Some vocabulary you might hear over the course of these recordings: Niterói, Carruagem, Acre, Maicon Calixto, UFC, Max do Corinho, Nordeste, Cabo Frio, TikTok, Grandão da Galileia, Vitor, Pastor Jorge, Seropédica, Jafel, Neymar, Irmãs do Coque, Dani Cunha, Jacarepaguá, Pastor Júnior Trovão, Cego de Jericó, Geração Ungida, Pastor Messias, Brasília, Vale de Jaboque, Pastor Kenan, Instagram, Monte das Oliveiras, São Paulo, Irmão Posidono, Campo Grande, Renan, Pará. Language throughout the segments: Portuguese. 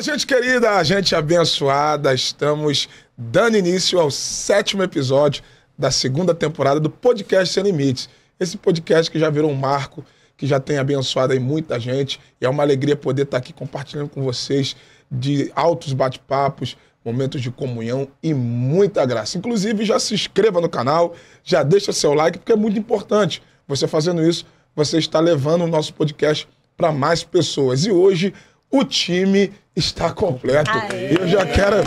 Fala, gente querida, gente abençoada. Estamos dando início ao 7º episódio da 2ª temporada do Podcast Sem Limites. Esse podcast que já virou um marco, que já tem abençoado aí muita gente. E é uma alegria poder estar aqui compartilhando com vocês de altos bate-papos, momentos de comunhão e muita graça. Inclusive, já se inscreva no canal, já deixa seu like, porque é muito importante. Você fazendo isso, você está levando o nosso podcast para mais pessoas. E hoje o time está completo. Aê! Eu já quero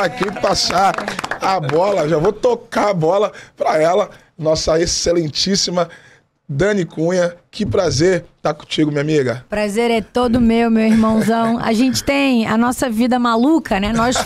aqui passar a bola, já vou tocar a bola para ela, nossa excelentíssima Dani Cunha. Que prazer estar contigo, minha amiga. Prazer é todo meu irmãozão. A gente tem a nossa vida maluca, né? Nós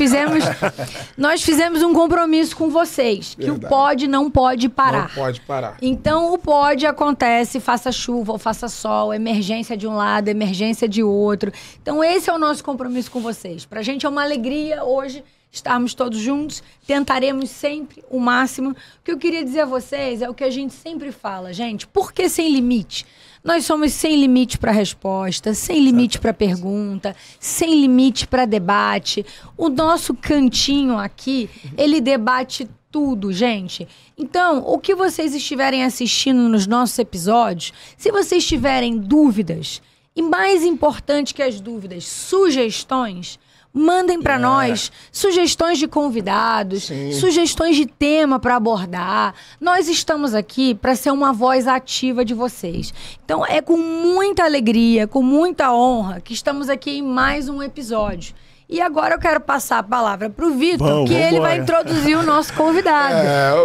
fizemos um compromisso com vocês, verdade, que o pode não pode parar. Não pode parar. Então o pode acontece, faça chuva ou faça sol, emergência de um lado, emergência de outro. Então esse é o nosso compromisso com vocês. Pra gente é uma alegria hoje estarmos todos juntos, tentaremos sempre o máximo. O que eu queria dizer a vocês é o que a gente sempre fala, gente, por que sem limite? Nós somos sem limite para resposta, sem limite para pergunta, sem limite para debate. O nosso cantinho aqui, ele debate tudo, gente. Então, o que vocês estiverem assistindo nos nossos episódios, se vocês tiverem dúvidas, e mais importante que as dúvidas, sugestões, mandem para nós sugestões de convidados, sim, sugestões de tema para abordar. Nós estamos aqui para ser uma voz ativa de vocês. Então é com muita alegria, com muita honra que estamos aqui em mais um episódio. E agora eu quero passar a palavra para o Vitor, que ele vai introduzir o nosso convidado.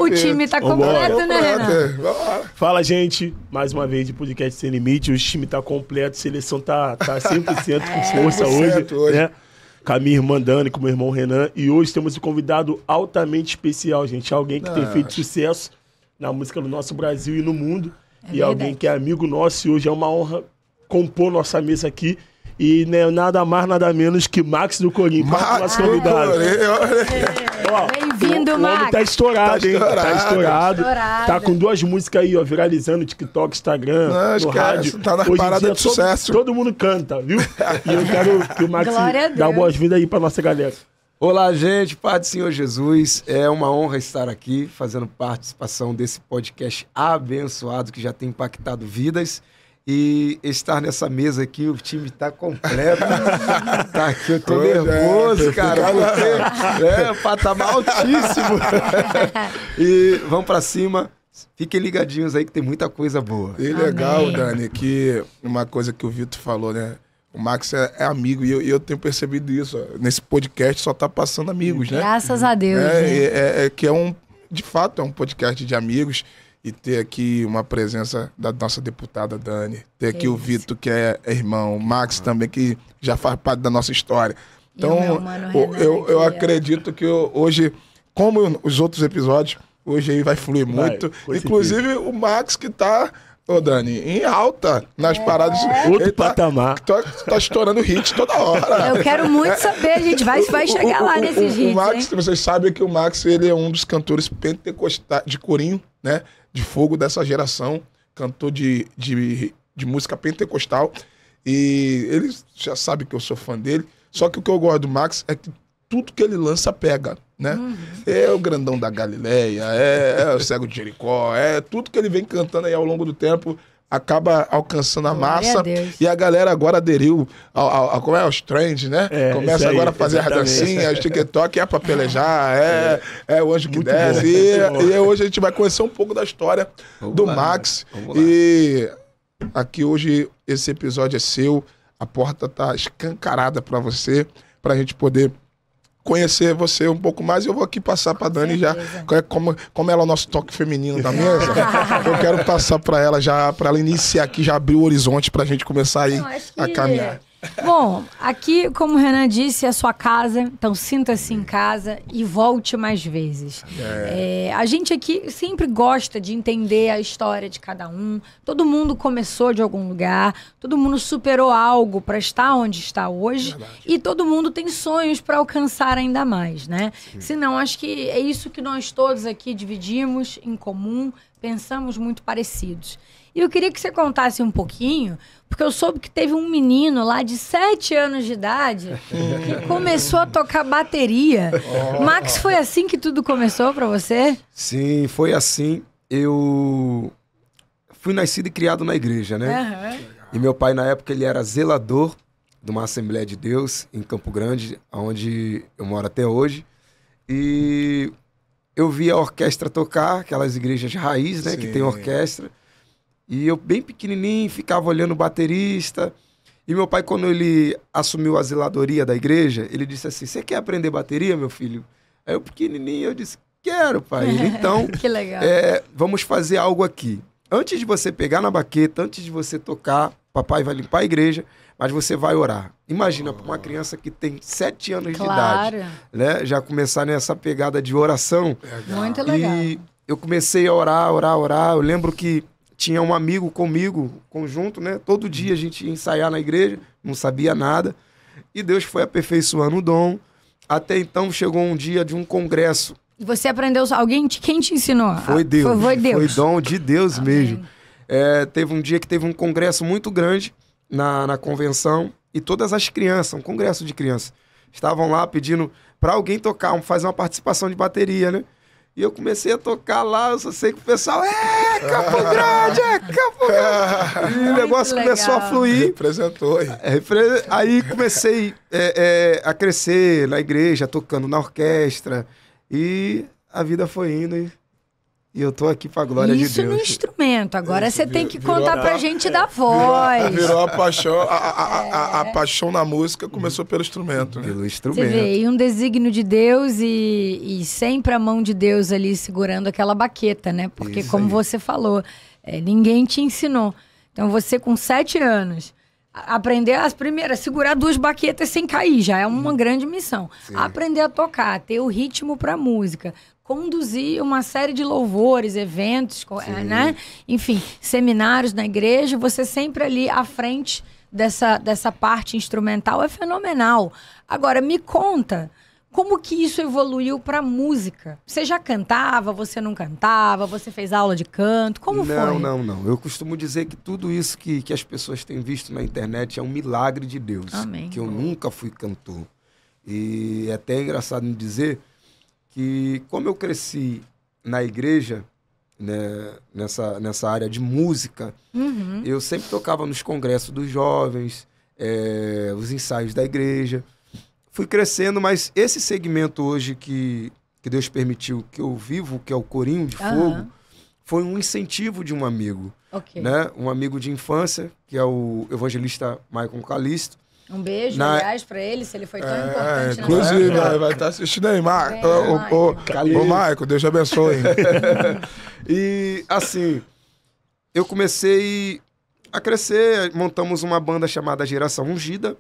O time está completo, né, Renan? Fala, gente. Mais uma vez de Podcast Sem Limite. O time está completo, a seleção tá 100% com força hoje, né? Com a minha irmã Dani, com o meu irmão Renan. E hoje temos um convidado altamente especial, gente. Alguém que tem feito sucesso na música do nosso Brasil e no mundo. E alguém que é amigo nosso. E hoje é uma honra compor nossa mesa aqui. E né, nada mais, nada menos que Max do Corinho. Max do convidado. Bem-vindo, Max. O homem tá estourado, hein? Tá estourado. Tá com 2 músicas aí, ó, viralizando no TikTok, Instagram, no rádio. Tá na parada de sucesso. Todo mundo canta, viu? E eu quero que o Max dá boas-vindas aí pra nossa galera. Olá, gente. Pai do Senhor Jesus. É uma honra estar aqui, fazendo participação desse podcast abençoado que já tem impactado vidas. E estar nessa mesa aqui, o time tá completo. Tá aqui, eu tô nervoso, cara. É, patamar altíssimo. E vamos pra cima. Fiquem ligadinhos aí que tem muita coisa boa. E legal, amém. Dani, que uma coisa que o Vitor falou, né? O Max é amigo e eu tenho percebido isso. Ó. Nesse podcast só tá passando amigos, né? Graças a Deus. De fato, é um podcast de amigos. E ter aqui uma presença da nossa deputada Dani. Ter aqui o Vitor, que é irmão. O Max também, que já faz parte da nossa história. Então, eu acredito que hoje, como os outros episódios, hoje aí vai fluir muito. Inclusive, o Max que tá... Ô, Dani, em alta, nas paradas... Outro patamar. Tá estourando hit toda hora. Eu quero muito saber, gente. Vai chegar lá nesses hits, o Max, hein? Vocês sabem que o Max, ele é um dos cantores pentecostais de corinho, né? De fogo dessa geração. Cantor de música pentecostal. E ele já sabe que eu sou fã dele. Só que o que eu gosto do Max é que tudo que ele lança pega, né? Uhum. É o Grandão da Galileia, é o Cego de Jericó, é tudo que ele vem cantando aí ao longo do tempo acaba alcançando a massa. E a galera agora aderiu como é, aos trends, né? Começa agora a fazer a dancinha, os TikTok, É Pra Pelejar, é O Anjo que Desce. E hoje a gente vai conhecer um pouco da história Max. E aqui hoje esse episódio é seu, a porta tá escancarada pra você, pra gente poder conhecer você um pouco mais. Eu vou aqui passar pra Dani já, como ela é o nosso toque feminino da mesa, eu quero passar pra ela já, pra ela iniciar aqui, já abrir o horizonte pra gente começar aí a caminhar. Bom, aqui, como o Renan disse, é a sua casa, então sinta-se em casa e volte mais vezes. A gente aqui sempre gosta de entender a história de cada um, todo mundo começou de algum lugar, todo mundo superou algo para estar onde está hoje, e todo mundo tem sonhos para alcançar ainda mais, né? Senão, acho que é isso que nós todos aqui dividimos em comum, pensamos muito parecidos. E eu queria que você contasse um pouquinho, porque eu soube que teve um menino lá de 7 anos de idade que começou a tocar bateria. Max, foi assim que tudo começou para você? Sim, foi assim. Eu fui nascido e criado na igreja, né? Uhum. E meu pai, na época, ele era zelador de uma Assembleia de Deus em Campo Grande, onde eu moro até hoje. E eu vi a orquestra tocar, aquelas igrejas de raiz, né? Sim. Que tem orquestra. E eu, bem pequenininho, ficava olhando o baterista. E meu pai, quando ele assumiu a zeladoria da igreja, ele disse assim: "Você quer aprender bateria, meu filho?" Aí eu, pequenininho, eu disse: "Quero, pai." Ele, então, que legal. Vamos fazer algo aqui. Antes de você pegar na baqueta, antes de você tocar, papai vai limpar a igreja, mas você vai orar. Imagina, para uma criança que tem 7 anos de idade, né? Já começar nessa pegada de oração. Legal. Muito legal. E eu comecei a orar. Eu lembro que tinha um amigo comigo, conjunto, né? Todo dia a gente ia ensaiar na igreja, não sabia nada. E Deus foi aperfeiçoando o dom. Até então chegou um dia de um congresso. E você aprendeu... Alguém? Quem te ensinou? Foi Deus. Foi dom de Deus mesmo. Teve um dia que teve um congresso muito grande na convenção, e todas as crianças, um congresso de crianças, estavam lá pedindo para alguém tocar, fazer uma participação de bateria, né? E eu comecei a tocar lá, eu só sei que o pessoal, Campo Grande. E o negócio começou a fluir. Representou. Aí comecei a crescer na igreja, tocando na orquestra, e a vida foi indo, e eu tô aqui pra glória de Deus. Isso no instrumento. Agora você tem que contar pra gente da voz. Virou a paixão. A paixão na música começou pelo instrumento, né? Pelo instrumento. Você vê, e um desígnio de Deus e sempre a mão de Deus ali segurando aquela baqueta, né? Porque isso, como você falou, ninguém te ensinou. Então você com 7 anos... Aprender as primeiras, segurar 2 baquetas sem cair, já é uma grande missão. Sim. Aprender a tocar, ter o ritmo para música, conduzir uma série de louvores, eventos, né? Enfim, seminários na igreja, você sempre ali à frente dessa parte instrumental é fenomenal. Agora, me conta, como que isso evoluiu para música? Você já cantava, você não cantava, você fez aula de canto, como foi? Não. Eu costumo dizer que tudo isso que as pessoas têm visto na internet é um milagre de Deus. Amém. Que eu nunca fui cantor. E é até engraçado me dizer que como eu cresci na igreja, né, nessa área de música, eu sempre tocava nos congressos dos jovens, os ensaios da igreja. Fui crescendo, mas esse segmento hoje que Deus permitiu que eu vivo, que é o Corinho de Fogo, foi um incentivo de um amigo. Okay. Né? Um amigo de infância, que é o evangelista Maicon Calixto. Um beijo, aliás, pra ele, se ele foi tão importante. Inclusive, vai estar assistindo aí, Maicon. Ô, Maicon, Deus te abençoe. E, assim, eu comecei a crescer, montamos uma banda chamada Geração Ungida.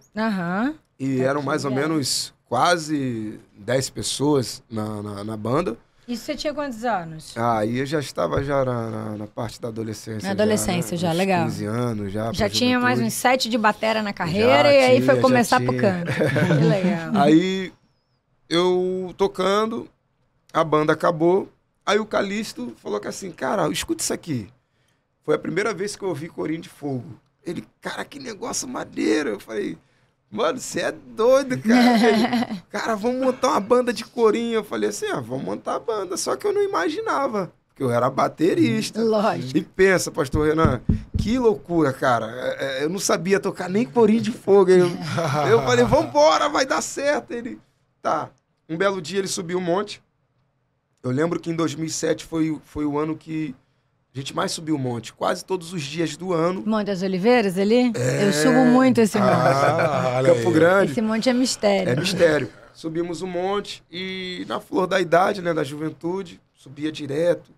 E eram mais ou menos quase 10 pessoas na banda. E você tinha quantos anos? Ah, e eu já estava já na parte da adolescência. Na adolescência já, uns legal. 15 anos já. Já tinha mais uns 7 de batera na carreira e aí foi começar pro canto. Que legal. Aí eu tocando, a banda acabou. Aí o Calixto falou que assim, cara, escuta isso aqui. Foi a primeira vez que eu ouvi Corinho de Fogo. Ele, cara, que negócio maneiro. Eu falei... Mano, você é doido, cara. Ele, cara, vamos montar uma banda de corinho. Eu falei assim, vamos montar a banda. Só que eu não imaginava, porque eu era baterista. Lógico. E pensa, pastor Renan, que loucura, cara. Eu não sabia tocar nem Corinho de Fogo. Eu falei, vambora, vai dar certo. Ele, tá. Um belo dia ele subiu um monte. Eu lembro que em 2007 foi o ano que a gente mais subiu o monte, quase todos os dias do ano. Monte das Oliveiras ali? Eu subo muito esse monte. Campo Grande. Esse monte é mistério. É mistério. Subimos o monte e na flor da idade, né, da juventude, subia direto.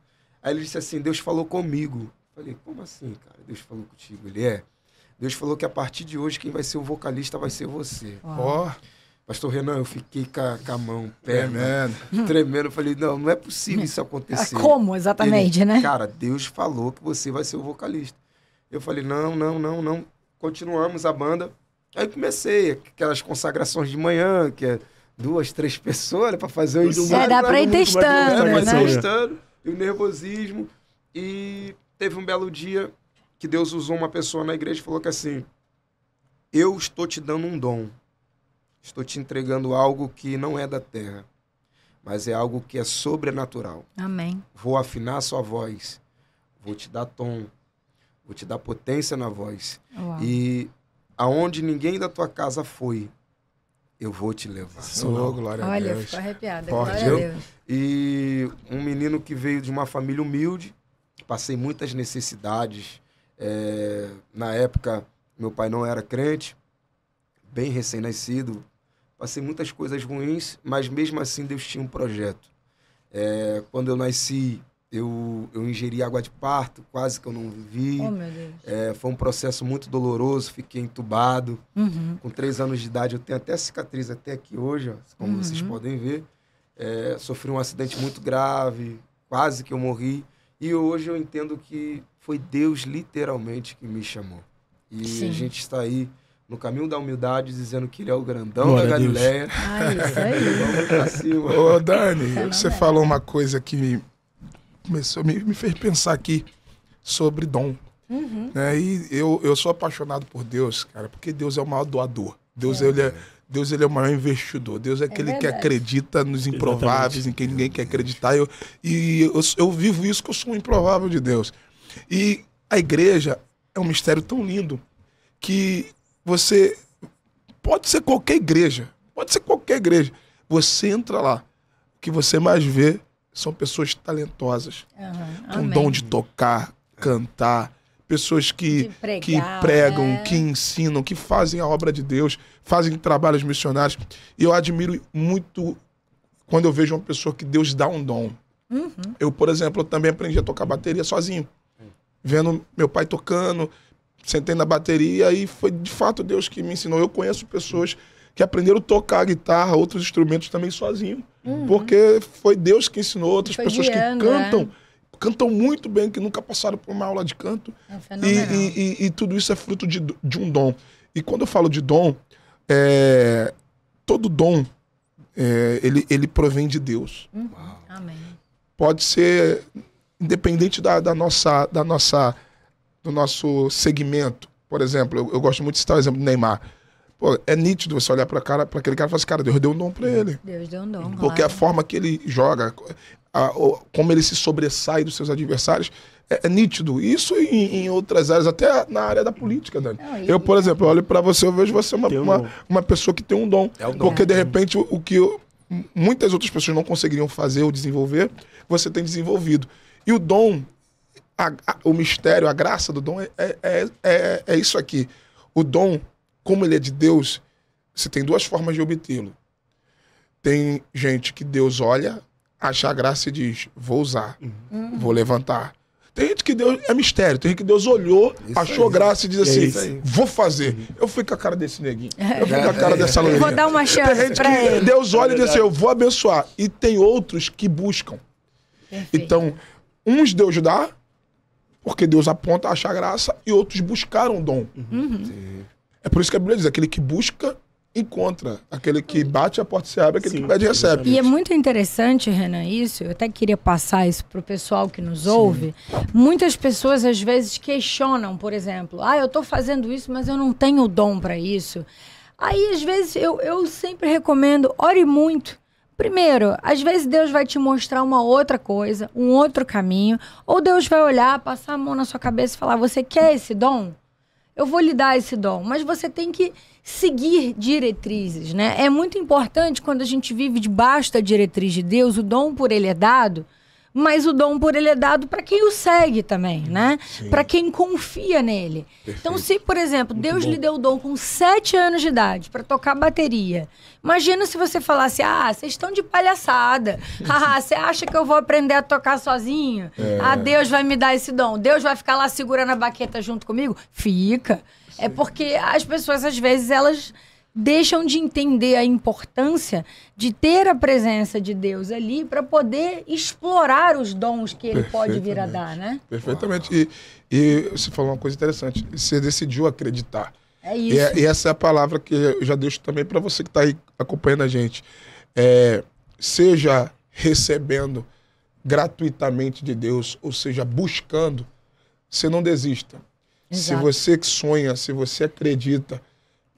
Aí ele disse assim, Deus falou comigo. Falei, como assim, cara? Deus falou contigo? Ele Deus falou que a partir de hoje quem vai ser o vocalista vai ser você. Ó. Pastor Renan, eu fiquei com a mão, tremendo. Eu falei, não é possível isso acontecer. Como exatamente, né? Cara, Deus falou que você vai ser o vocalista. Eu falei, não. Continuamos a banda. Aí comecei aquelas consagrações de manhã, que é 2, 3 pessoas, né, para fazer o... Dá para ir testando, né? E o nervosismo. E teve um belo dia que Deus usou uma pessoa na igreja e falou que assim, eu estou te dando um dom. Estou te entregando algo que não é da terra, mas é algo que é sobrenatural. Amém. Vou afinar a sua voz, vou te dar tom, vou te dar potência na voz. Uau. E aonde ninguém da tua casa foi, eu vou te levar. Sou, glória a Deus. Olha, ficou arrepiada. Glória a Deus. E um menino que veio de uma família humilde, passei muitas necessidades. Na época, meu pai não era crente, bem recém-nascido. Passei muitas coisas ruins, mas mesmo assim Deus tinha um projeto. Quando eu nasci, eu ingeri água de parto, quase que eu não vivi. Oh, meu Deus. Foi um processo muito doloroso, fiquei entubado. Uhum. Com 3 anos de idade, eu tenho até cicatriz até aqui hoje, ó, como uhum. vocês podem ver. Sofri um acidente muito grave, quase que eu morri. E hoje eu entendo que foi Deus literalmente que me chamou. E sim. A gente está aí no caminho da humildade, dizendo que ele é o grandão da Galileia. Ah, isso aí. Assim, ô, Dani, você falou uma coisa que me fez pensar aqui sobre dom. Uhum. Né? E eu sou apaixonado por Deus, cara, porque Deus é o maior doador. Deus, ele é o maior investidor. Deus é aquele que acredita nos improváveis, em quem ninguém quer acreditar. Eu vivo isso, que eu sou um improvável de Deus. E a igreja é um mistério tão lindo que... Você pode ser qualquer igreja, você entra lá, o que você mais vê são pessoas talentosas, uhum. com dom de tocar, cantar, pessoas que pregam, que ensinam, que fazem a obra de Deus, fazem trabalhos missionários. E eu admiro muito quando eu vejo uma pessoa que Deus dá um dom. Uhum. Eu, por exemplo, também aprendi a tocar bateria sozinho, vendo meu pai tocando. Sentei na bateria e foi de fato Deus que me ensinou. Eu conheço pessoas que aprenderam a tocar guitarra, outros instrumentos também sozinho. Uhum. Porque foi Deus que ensinou, outras pessoas guiando, que cantam, cantam muito bem, que nunca passaram por uma aula de canto. E tudo isso é fruto de um dom. E quando eu falo de dom, todo dom, ele provém de Deus. Uhum. Amém. Pode ser, independente do nosso segmento. Por exemplo, eu gosto muito de citar o exemplo do Neymar. Pô, é nítido você olhar para aquele cara e falar assim, cara, Deus deu um dom para ele. Deus deu um dom, porque a forma que ele joga, como ele se sobressai dos seus adversários, é nítido. Isso em outras áreas, até na área da política, Dani. Eu, por exemplo, olho para você, eu vejo você uma pessoa que tem um dom. É um dom. Porque, de repente, o que muitas outras pessoas não conseguiriam fazer ou desenvolver, você tem desenvolvido. E o dom... O mistério, a graça do dom é isso aqui. O dom, como ele é de Deus, você tem duas formas de obtê-lo. Tem gente que Deus olha, acha a graça e diz, vou usar, vou levantar. Tem gente que Deus... É mistério. Tem gente que Deus olhou, isso achou graça e diz assim, vou fazer. Eu fui com a cara desse neguinho. Eu fui com a cara dessa loirinha. Vou dar uma chance. Tem gente que ele. Deus olha e diz assim, eu vou abençoar. E tem outros que buscam. Perfeito. Então, uns Deus dá, porque Deus aponta, acha a graça, e outros buscaram o dom. Uhum. É por isso que a Bíblia diz, aquele que busca, encontra. Aquele que bate, a porta se abre, aquele que pede, recebe. E é muito interessante, Renan, isso. Eu até queria passar isso pro pessoal que nos ouve. Muitas pessoas, às vezes, questionam, por exemplo, eu tô fazendo isso, mas eu não tenho dom para isso. Aí, às vezes, eu sempre recomendo, ore muito. Primeiro, às vezes Deus vai te mostrar uma outra coisa, um outro caminho. Ou Deus vai olhar, passar a mão na sua cabeça e falar, você quer esse dom? Eu vou lhe dar esse dom. Mas você tem que seguir diretrizes, né? É muito importante quando a gente vive debaixo da diretriz de Deus, o dom por ele é dado, mas o dom por ele é dado para quem o segue também, né? Para quem confia nele. Perfeito. Então, se, por exemplo, muito Deus bom. Lhe deu o dom com 7 anos de idade para tocar bateria, imagina se você falasse, vocês estão de palhaçada, você acha que eu vou aprender a tocar sozinho? Deus vai me dar esse dom, Deus vai ficar lá segurando a baqueta junto comigo? Fica. Sim. É porque as pessoas, às vezes, elas... deixam de entender a importância de ter a presença de Deus ali para poder explorar os dons que ele pode vir a dar, né? Perfeitamente. E você falou uma coisa interessante, você decidiu acreditar. É isso. E essa é a palavra que eu já deixo também para você que está aí acompanhando a gente. Seja recebendo gratuitamente de Deus, ou seja, buscando, você não desista. Exato. Se você que sonha, se você acredita,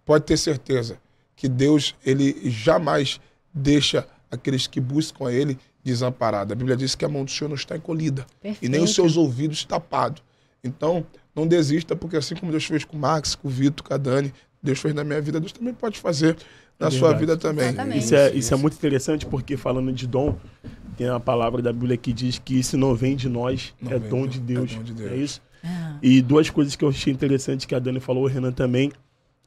pode ter certeza que Deus, ele jamais deixa aqueles que buscam a ele desamparado. A Bíblia diz que a mão do Senhor não está encolhida. Perfeito. E nem os seus ouvidos tapados. Então, não desista, porque assim como Deus fez com o Max, com o Vitor, com a Dani, Deus fez na minha vida, Deus também pode fazer na sua vida também. Isso é muito interessante, porque falando de dom, tem uma palavra da Bíblia que diz que isso não vem de nós, é dom de Deus. É isso? Ah. E duas coisas que eu achei interessante que a Dani falou, o Renan também,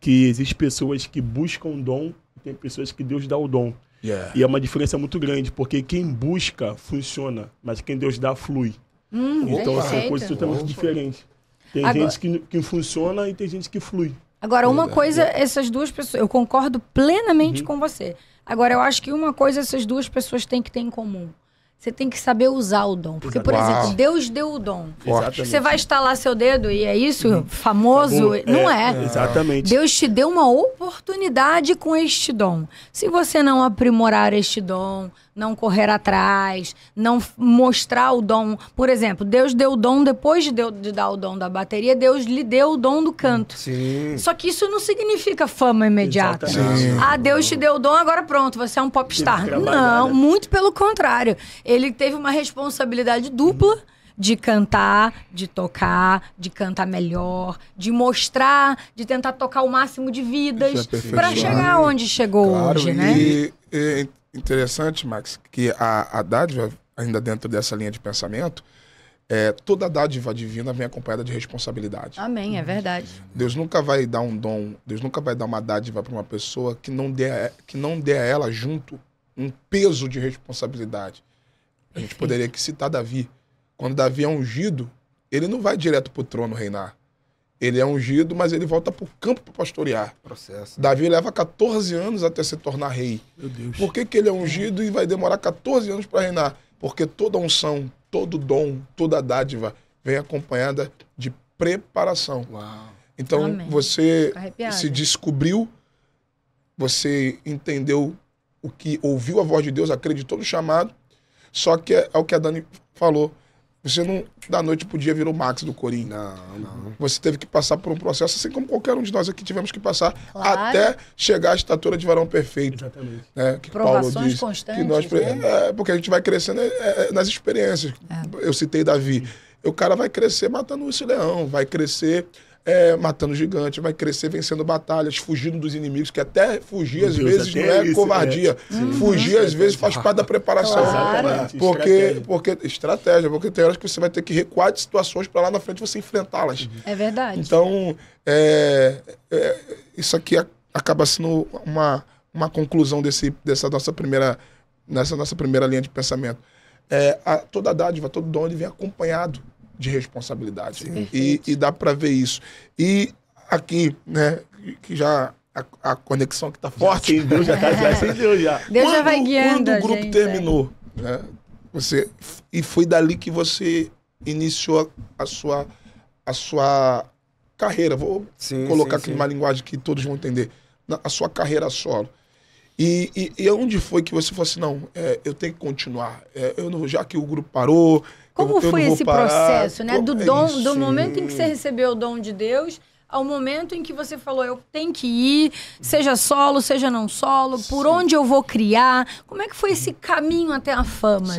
que existem pessoas que buscam dom, tem pessoas que Deus dá o dom. Yeah. E é uma diferença muito grande, porque quem busca funciona, mas quem Deus dá flui. Então são coisas totalmente diferentes. Tem gente que funciona e tem gente que flui. Agora, uma coisa, essas duas pessoas... Eu concordo plenamente com você. Agora, eu acho que uma coisa essas duas pessoas têm que ter em comum. Você tem que saber usar o dom. Porque, por exemplo, Deus deu o dom. Exatamente. Você vai estalar seu dedo e é isso? Famoso? Não é. Exatamente. Deus te deu uma oportunidade com este dom. Se você não aprimorar este dom, não correr atrás, não mostrar o dom... Por exemplo, Deus deu o dom, depois de dar o dom da bateria, Deus lhe deu o dom do canto. Sim. Só que isso não significa fama imediata. Ah, Deus te deu o dom, agora pronto, você é um popstar. Não, muito pelo contrário. Ele teve uma responsabilidade dupla de cantar, de tocar, de cantar melhor, de mostrar, de tentar tocar o máximo de vidas para chegar onde chegou hoje, né? E interessante, Max, que a dádiva, ainda dentro dessa linha de pensamento, toda dádiva divina vem acompanhada de responsabilidade. Amém, é verdade. Deus nunca vai dar um dom, Deus nunca vai dar uma dádiva para uma pessoa que não dê a ela junto um peso de responsabilidade. A gente poderia aqui citar Davi. Quando Davi é ungido, ele não vai direto para o trono reinar. Ele é ungido, mas ele volta para o campo para pastorear. Processo. Davi leva 14 anos até se tornar rei. Meu Deus. Por que ele é ungido e vai demorar 14 anos para reinar? Porque toda unção, todo dom, toda dádiva vem acompanhada de preparação. Uau. Então, você se descobriu, você entendeu o que ouviu a voz de Deus, acreditou no chamado, só que é o que a Dani falou. Você não, da noite pro dia, virou Max do Corinho. Não, não. Você teve que passar por um processo, assim como qualquer um de nós aqui tivemos que passar, até chegar à estatura de varão perfeito. Exatamente. Né? Que Paulo diz, constantes. Que nós, porque a gente vai crescendo nas experiências. É. Eu citei Davi. O cara vai crescer matando esse leão, vai crescer matando gigante, vai crescer vencendo batalhas, fugindo dos inimigos, que até fugir às vezes não é covardia. Fugir às vezes faz parte da preparação. Claro. Porque tem horas que você vai ter que recuar de situações para lá na frente você enfrentá-las. É verdade. Então, isso aqui acaba sendo uma conclusão dessa nossa primeira linha de pensamento. Toda dádiva, todo dom, ele vem acompanhado de responsabilidade. E dá para ver isso. E aqui, né, que já a conexão que tá forte. Deus já tá Deus já vai guiando. Quando o grupo terminou, né, e foi dali que você iniciou a sua carreira. Vou colocar aqui numa linguagem que todos vão entender. A sua carreira solo. E onde foi que você falou assim, não, eu tenho que continuar, já que o grupo parou... Como foi esse processo, né? Do dom, do momento em que você recebeu o dom de Deus, ao momento em que você falou, eu tenho que ir, seja solo, seja não solo, por onde eu vou criar? Como é que foi esse caminho até a fama?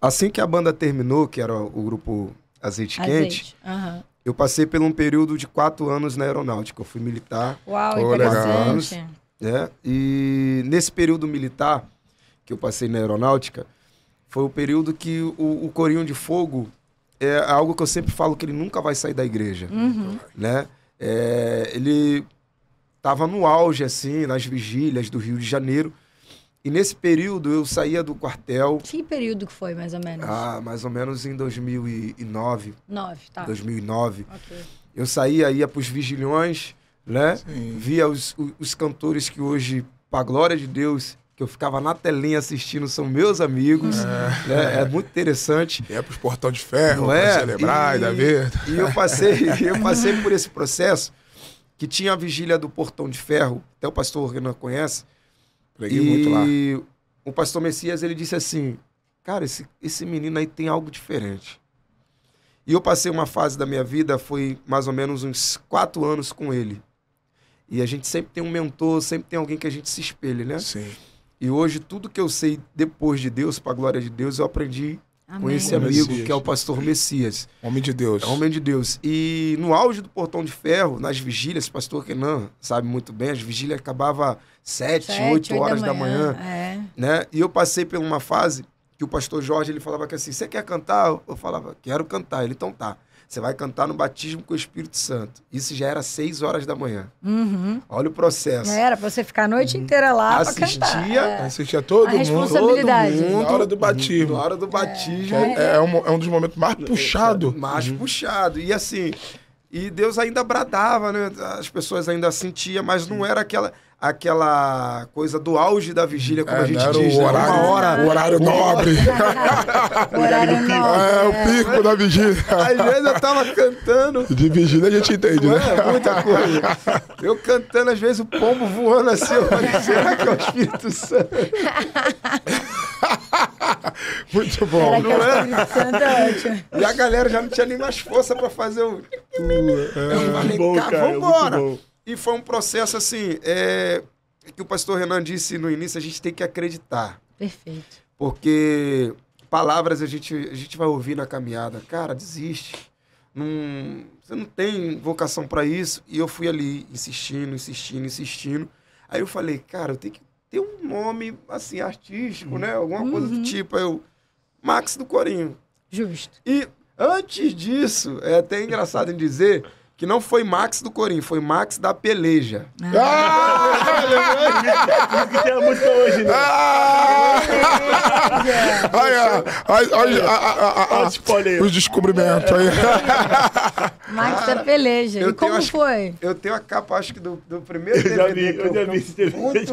Assim que a banda terminou, que era o grupo Azeite Quente... Eu passei por um período de 4 anos na aeronáutica. Eu fui militar. Uau, interessante. Né? E nesse período militar que eu passei na aeronáutica, foi o período que o Corinho de Fogo é algo que eu sempre falo que ele nunca vai sair da igreja. Né? Ele estava no auge, assim, nas vigílias do Rio de Janeiro. E nesse período eu saía do quartel... Que período que foi, mais ou menos? Ah, mais ou menos em 2009. 2009. Okay. Eu saía, ia para os vigilhões, né? Sim. Via os cantores que hoje, para a glória de Deus, que eu ficava na telinha assistindo, são meus amigos. Né? É muito interessante. É para os Portão de Ferro, para Celebrar e da vida. E eu passei por esse processo, que tinha a vigília do Portão de Ferro, até o pastor Renan conhece. Preguei muito lá. o pastor Messias, ele disse assim, cara, esse menino aí tem algo diferente. E eu passei uma fase da minha vida, foi mais ou menos uns 4 anos com ele. E a gente sempre tem um mentor, sempre tem alguém que a gente se espelha, né? Sim. E hoje, tudo que eu sei depois de Deus, para a glória de Deus, eu aprendi com esse amigo, que é o pastor Messias. Homem de Deus. É homem de Deus. E no auge do Portão de Ferro, nas vigílias, pastor Kenan sabe muito bem, as vigílias acabavam 7, 8 horas da manhã. Né? E eu passei por uma fase que o pastor Jorge, ele falava que assim, você quer cantar? Eu falava, quero cantar. Ele, então tá. Você vai cantar no batismo com o Espírito Santo. Isso já era 6 horas da manhã. Uhum. Olha o processo. Era pra você ficar a noite inteira lá pra cantar. Assistia todo mundo. Responsabilidade. Todo mundo. Na hora do batismo. Na hora do batismo. É um dos momentos mais puxado. Mais puxado. E assim, e Deus ainda bradava, né? As pessoas ainda sentiam, mas não era aquela coisa do auge da vigília, como a gente diz, o horário, né? o horário nobre. O horário nobre. O pico da vigília. Às vezes eu tava cantando. De vigília a gente entende, né? Muita coisa. Eu cantando, às vezes o pombo voando assim, eu falei, será que é o Espírito Santo? Muito bom. E a galera já não tinha nem mais força pra fazer o... Eu falei, bom, cara, vambora. E foi um processo assim, que o pastor Renan disse no início, a gente tem que acreditar. Perfeito. Porque palavras a gente vai ouvir na caminhada. Cara, desiste. Não, você não tem vocação para isso. E eu fui ali insistindo. Aí eu falei, cara, eu tenho que ter um nome, assim, artístico, né? Alguma coisa do tipo. Aí eu, Max do Corinho. Justo. E antes disso, é até engraçado em dizer... Que não foi Max do Corinho, foi Max da Peleja. Isso que é a música hoje, né? Olha os descobrimentos aí. Max da Peleja. E como foi? Eu tenho a capa, acho que, do primeiro DVD. Eu já vi esse DVD.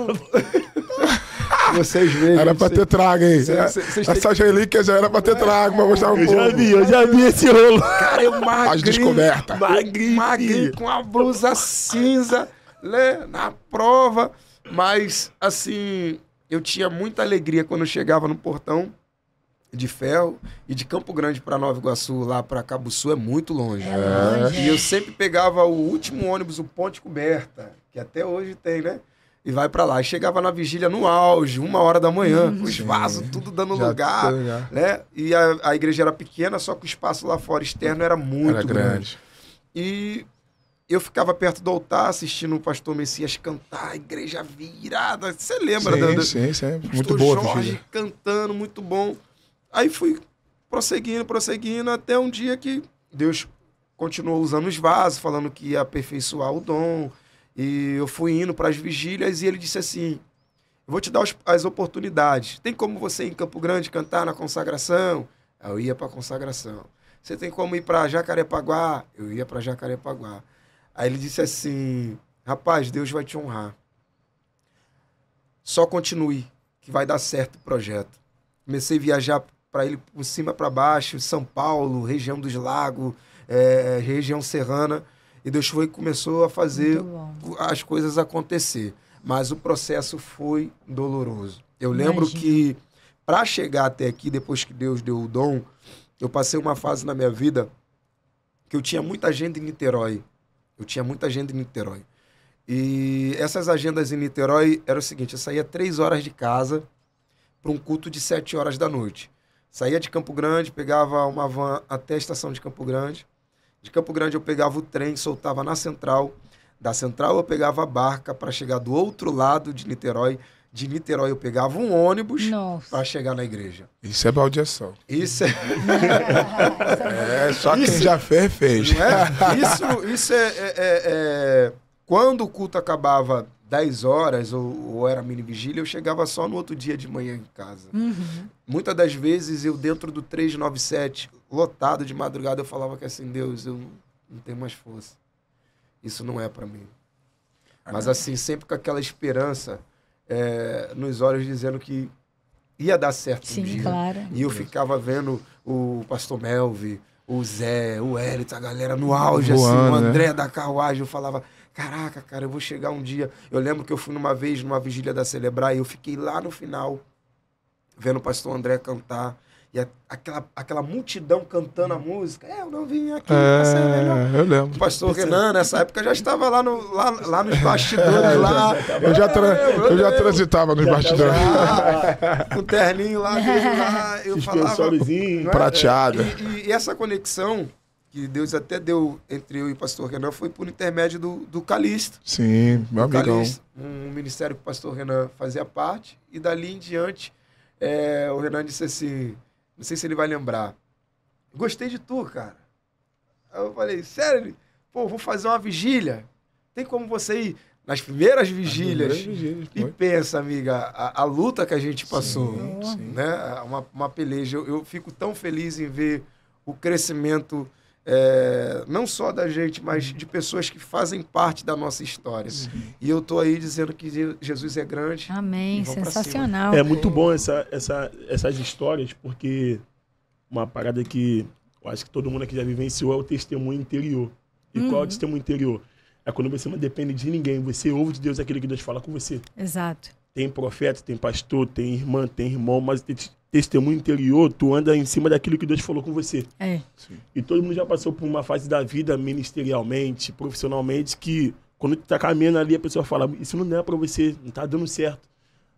Vocês veem. Era pra ter trago, hein? Essas relíquias já era pra ter trago, pra mostrar um pouco. Eu já vi esse rolo. Cara, eu magri. As descobertas. Magri com a blusa cinza, né? Na prova. Mas, assim, eu tinha muita alegria quando eu chegava no Portão de Ferro. E de Campo Grande pra Nova Iguaçu, lá pra Cabo Sul, é muito longe. E eu sempre pegava o último ônibus, o Ponte Coberta, que até hoje tem, né? E vai pra lá. E chegava na vigília no auge, 1h da manhã, com os vasos tudo dando lugar, né? E a igreja era pequena, só que o espaço lá fora externo era muito grande. E eu ficava perto do altar assistindo o pastor Messias cantar, a igreja virada. Você lembra? Sim. Muito bom. Pastor Jorge cantando, muito bom. Aí fui prosseguindo, até um dia que Deus continuou usando os vasos, falando que ia aperfeiçoar o dom. E eu fui indo para as vigílias e ele disse assim, eu vou te dar as oportunidades. Tem como você ir em Campo Grande cantar na consagração? Eu ia para a consagração. Você tem como ir para Jacarepaguá? Eu ia para Jacarepaguá. Aí ele disse assim, rapaz, Deus vai te honrar. Só continue, que vai dar certo o projeto. Comecei a viajar para ele por cima para baixo, São Paulo, região dos lagos, região serrana. E Deus foi e começou a fazer as coisas acontecer. Mas o processo foi doloroso. Eu lembro que, para chegar até aqui, depois que Deus deu o dom, eu passei uma fase na minha vida que eu tinha muita agenda em Niterói. E essas agendas em Niterói era o seguinte, eu saía 3 horas de casa para um culto de 7 horas da noite. Saía de Campo Grande, pegava uma van até a estação de Campo Grande. De Campo Grande eu pegava o trem, soltava na Central. Da Central eu pegava a barca para chegar do outro lado de Niterói. De Niterói eu pegava um ônibus para chegar na igreja. Isso é baldeação. Quem já fez. Quando o culto acabava 10 horas ou era mini vigília, eu chegava só no outro dia de manhã em casa. Muitas das vezes eu dentro do 397... lotado de madrugada, eu falava que assim, Deus, eu não tenho mais força. Isso não é para mim. Mas assim, sempre com aquela esperança nos olhos, dizendo que ia dar certo um dia. Claro. E eu ficava vendo o pastor Melvi, o Zé, o Hélito, a galera no auge, assim, o André da Carruagem. Eu falava, caraca, cara, eu vou chegar um dia. Eu lembro que eu fui numa vez, numa vigília da Celebrar, e eu fiquei lá no final, vendo o pastor André cantar. E aquela multidão cantando a música. Eu não vim aqui. É, eu lembro. O pastor Renan, nessa época, já estava lá nos bastidores. Eu já transitava nos bastidores. Com o terninho lá, eu falava. Prateado. E essa conexão que Deus até deu entre eu e o pastor Renan foi por intermédio do Calixto. Sim, meu amigão. Um ministério que o pastor Renan fazia parte. E dali em diante, o Renan disse assim... Não sei se ele vai lembrar. Gostei de tu, cara. Aí eu falei, sério? Pô, vou fazer uma vigília. Tem como você ir nas primeiras vigílias? E pensa, amiga, a luta que a gente passou. Sim. Né? Uma peleja. Eu fico tão feliz em ver o crescimento, não só da gente, mas de pessoas que fazem parte da nossa história. Sim. E eu tô aí dizendo que Jesus é grande. Amém, sensacional. É muito bom essas histórias, porque uma parada que eu acho que todo mundo aqui já vivenciou é o testemunho interior. E qual é o testemunho interior? É quando você não depende de ninguém, você ouve de Deus aquilo que Deus fala com você. Exato. Tem profeta, tem pastor, tem irmã, tem irmão, mas testemunho interior, tu anda em cima daquilo que Deus falou com você. É. Sim. E todo mundo já passou por uma fase da vida, ministerialmente, profissionalmente, que quando tu tá caminhando ali, a pessoa fala, isso não é pra você, não tá dando certo.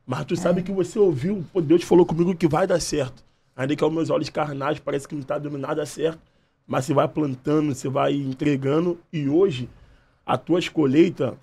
Mas tu sabe que você ouviu, pô, Deus falou comigo que vai dar certo. Ainda que aos meus olhos carnais parece que não tá dando nada certo, mas você vai plantando, você vai entregando, e hoje, a tua colheita,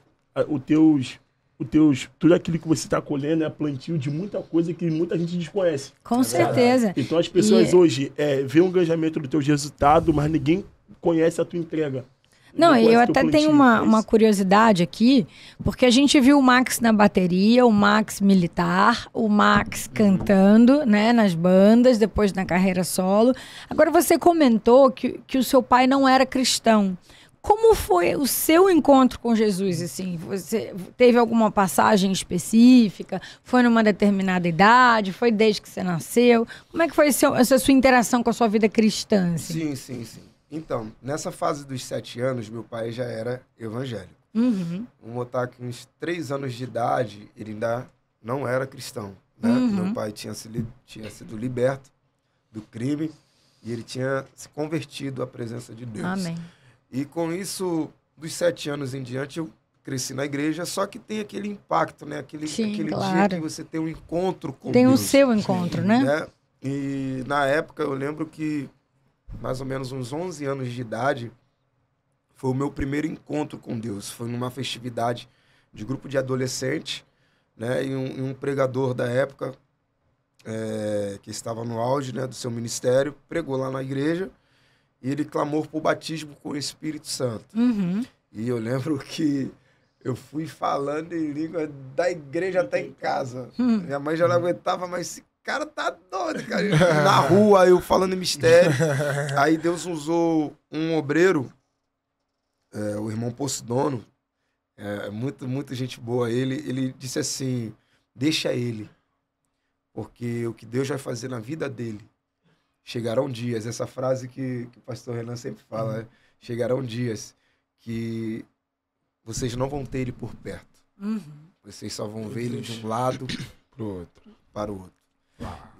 tudo aquilo que você está colhendo é plantio de muita coisa que muita gente desconhece. Com certeza. Então as pessoas hoje vê um engajamento do teu resultado, mas ninguém conhece a tua entrega. Não, eu até tenho uma curiosidade aqui, porque a gente viu o Max na bateria, o Max militar, o Max cantando, né, nas bandas, depois na carreira solo. Agora você comentou que o seu pai não era cristão. Como foi o seu encontro com Jesus, assim? Você teve alguma passagem específica? Foi numa determinada idade? Foi desde que você nasceu? Como é que foi essa sua interação com a sua vida cristã, assim? Sim. Então, nessa fase dos 7 anos, meu pai já era evangélico. Vamos botar que uns 3 anos de idade, ele ainda não era cristão, né? Meu pai tinha sido liberto do crime e ele tinha se convertido à presença de Deus. Amém. E com isso, dos 7 anos em diante, eu cresci na igreja, só que tem aquele impacto, né? Aquele dia que você tem um encontro com Deus. Tem o seu encontro, né? E na época, eu lembro que mais ou menos uns 11 anos de idade, foi o meu primeiro encontro com Deus. Foi numa festividade de grupo de adolescentes, né? E um pregador da época, que estava no auge, né, do seu ministério, pregou lá na igreja. E ele clamou por batismo com o Espírito Santo. E eu lembro que eu fui falando em língua da igreja até em casa. Minha mãe já não aguentava, mas esse cara tá doido, cara. Na rua, eu falando em mistério. Aí Deus usou um obreiro, o irmão Posidono, muito gente boa. Ele disse assim, deixa ele, porque o que Deus vai fazer na vida dele, chegarão dias, essa frase que o pastor Renan sempre fala, né? Chegarão dias que vocês não vão ter ele por perto. Vocês só vão ver ele de um lado para o outro.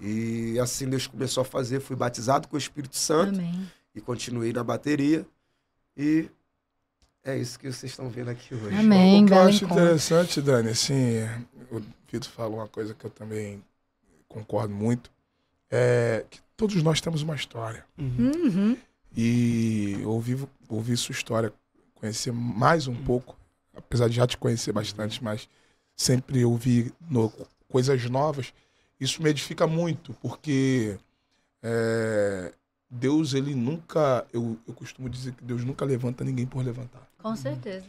E assim Deus começou a fazer, fui batizado com o Espírito Santo. Amém. E continuei na bateria. E é isso que vocês estão vendo aqui hoje. Amém. O que eu acho interessante, Dani, assim, o Vitor falou uma coisa que eu também concordo muito, é que todos nós temos uma história. E ouvir sua história, conhecer mais um pouco, apesar de já te conhecer bastante, mas sempre ouvir coisas novas, isso me edifica muito, porque Deus, ele nunca... Eu costumo dizer que Deus nunca levanta ninguém por levantar. Com certeza.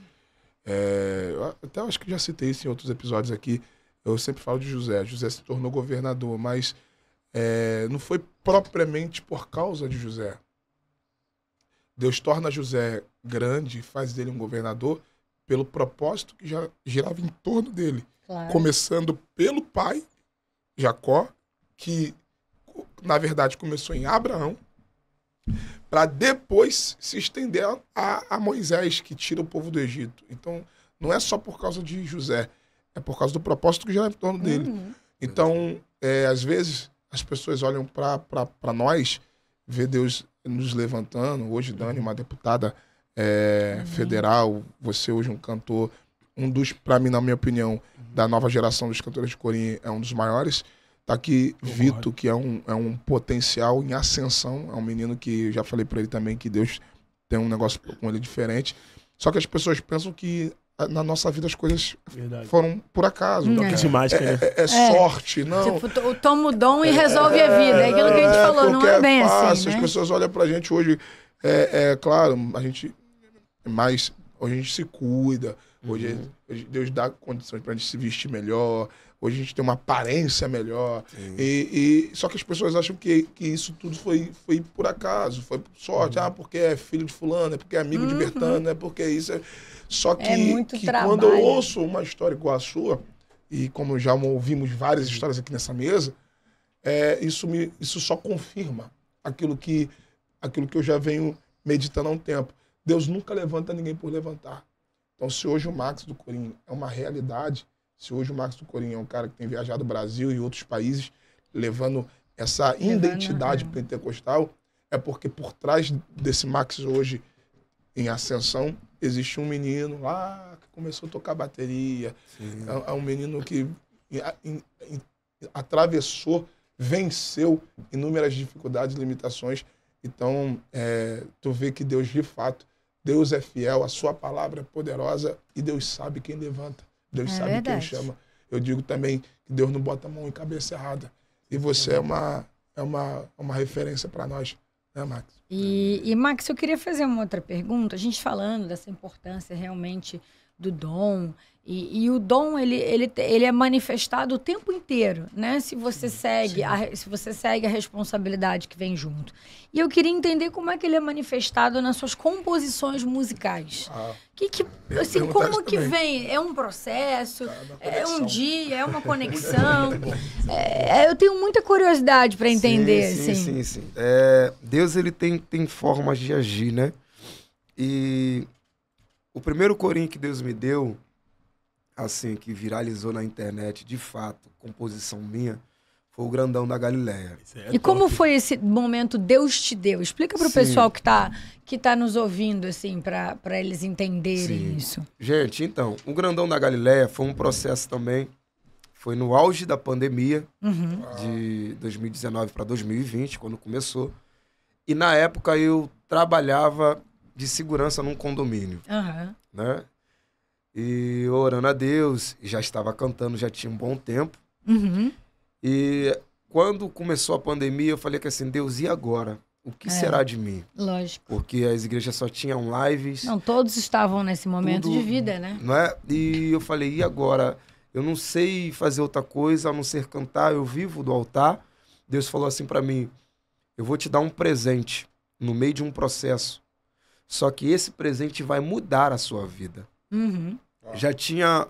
Até acho que já citei isso em outros episódios aqui. Eu sempre falo de José. José se tornou governador, mas... não foi propriamente por causa de José. Deus torna José grande, faz dele um governador pelo propósito que já girava em torno dele. Claro. Começando pelo pai, Jacó, que na verdade começou em Abraão, para depois se estender a Moisés, que tira o povo do Egito. Então, não é só por causa de José, é por causa do propósito que girava em torno dele. Então, às vezes... As pessoas olham para nós, vê Deus nos levantando. Hoje, Dani, uma deputada federal, você hoje um cantor, um dos, para mim, na minha opinião, da nova geração dos cantores de corinho, é um dos maiores. Tá aqui Vitor, que é um potencial em ascensão, é um menino que eu já falei para ele também que Deus tem um negócio com ele diferente. Só que as pessoas pensam que na nossa vida as coisas foram por acaso. Não, é sorte, não. Tipo, toma o dom e resolve a vida. É aquilo que a gente falou, não é bem fácil, assim, né? As pessoas olham pra gente hoje, claro, hoje a gente se cuida, hoje Deus dá condições pra gente se vestir melhor, hoje a gente tem uma aparência melhor. Só que as pessoas acham que isso tudo foi por acaso, foi por sorte. Ah, porque é filho de fulano, é porque é amigo de Bertano, é porque isso... Só que, quando eu ouço uma história igual a sua, e como já ouvimos várias histórias aqui nessa mesa, isso só confirma aquilo que eu já venho meditando há um tempo. Deus nunca levanta ninguém por levantar. Então, se hoje o Max do Corinho é uma realidade, se hoje o Max do Corinho é um cara que tem viajado o Brasil e outros países, levando essa identidade pentecostal, é porque por trás desse Max hoje em ascensão, existe um menino lá que começou a tocar bateria. É um menino que atravessou, venceu inúmeras dificuldades e limitações. Então, tu vê que Deus, de fato, Deus é fiel, a sua palavra é poderosa e Deus sabe quem levanta. Deus sabe quem chama. Eu digo também que Deus não bota a mão em cabeça errada. E você é uma referência para nós. É, Max. E, Max, eu queria fazer uma outra pergunta. A gente falando dessa importância realmente do dom, e o dom, ele é manifestado o tempo inteiro, né? Se você, se você segue a responsabilidade que vem junto. E eu queria entender como é que ele é manifestado nas suas composições musicais. Como que vem? É um processo? É um dia? É uma conexão? Eu tenho muita curiosidade para entender. Sim. Deus, ele tem formas de agir, né? E o primeiro corinho que Deus me deu, assim, que viralizou na internet, de fato, composição minha, foi o Grandão da Galileia. E como foi esse momento Deus te deu? Explica para o pessoal que tá nos ouvindo, assim, para eles entenderem isso. Gente, então, o Grandão da Galileia foi um processo também, foi no auge da pandemia, de 2019 para 2020, quando começou. E na época eu trabalhava de segurança num condomínio, né? E orando a Deus, já estava cantando, já tinha um bom tempo. E quando começou a pandemia, eu falei que assim, Deus, e agora? O que será de mim? Lógico. Porque as igrejas só tinham lives. Não, todos estavam nesse momento de vida, né? Né? E eu falei, e agora? Eu não sei fazer outra coisa, a não ser cantar, eu vivo do altar. Deus falou assim para mim, eu vou te dar um presente no meio de um processo. Só que esse presente vai mudar a sua vida. Já tinha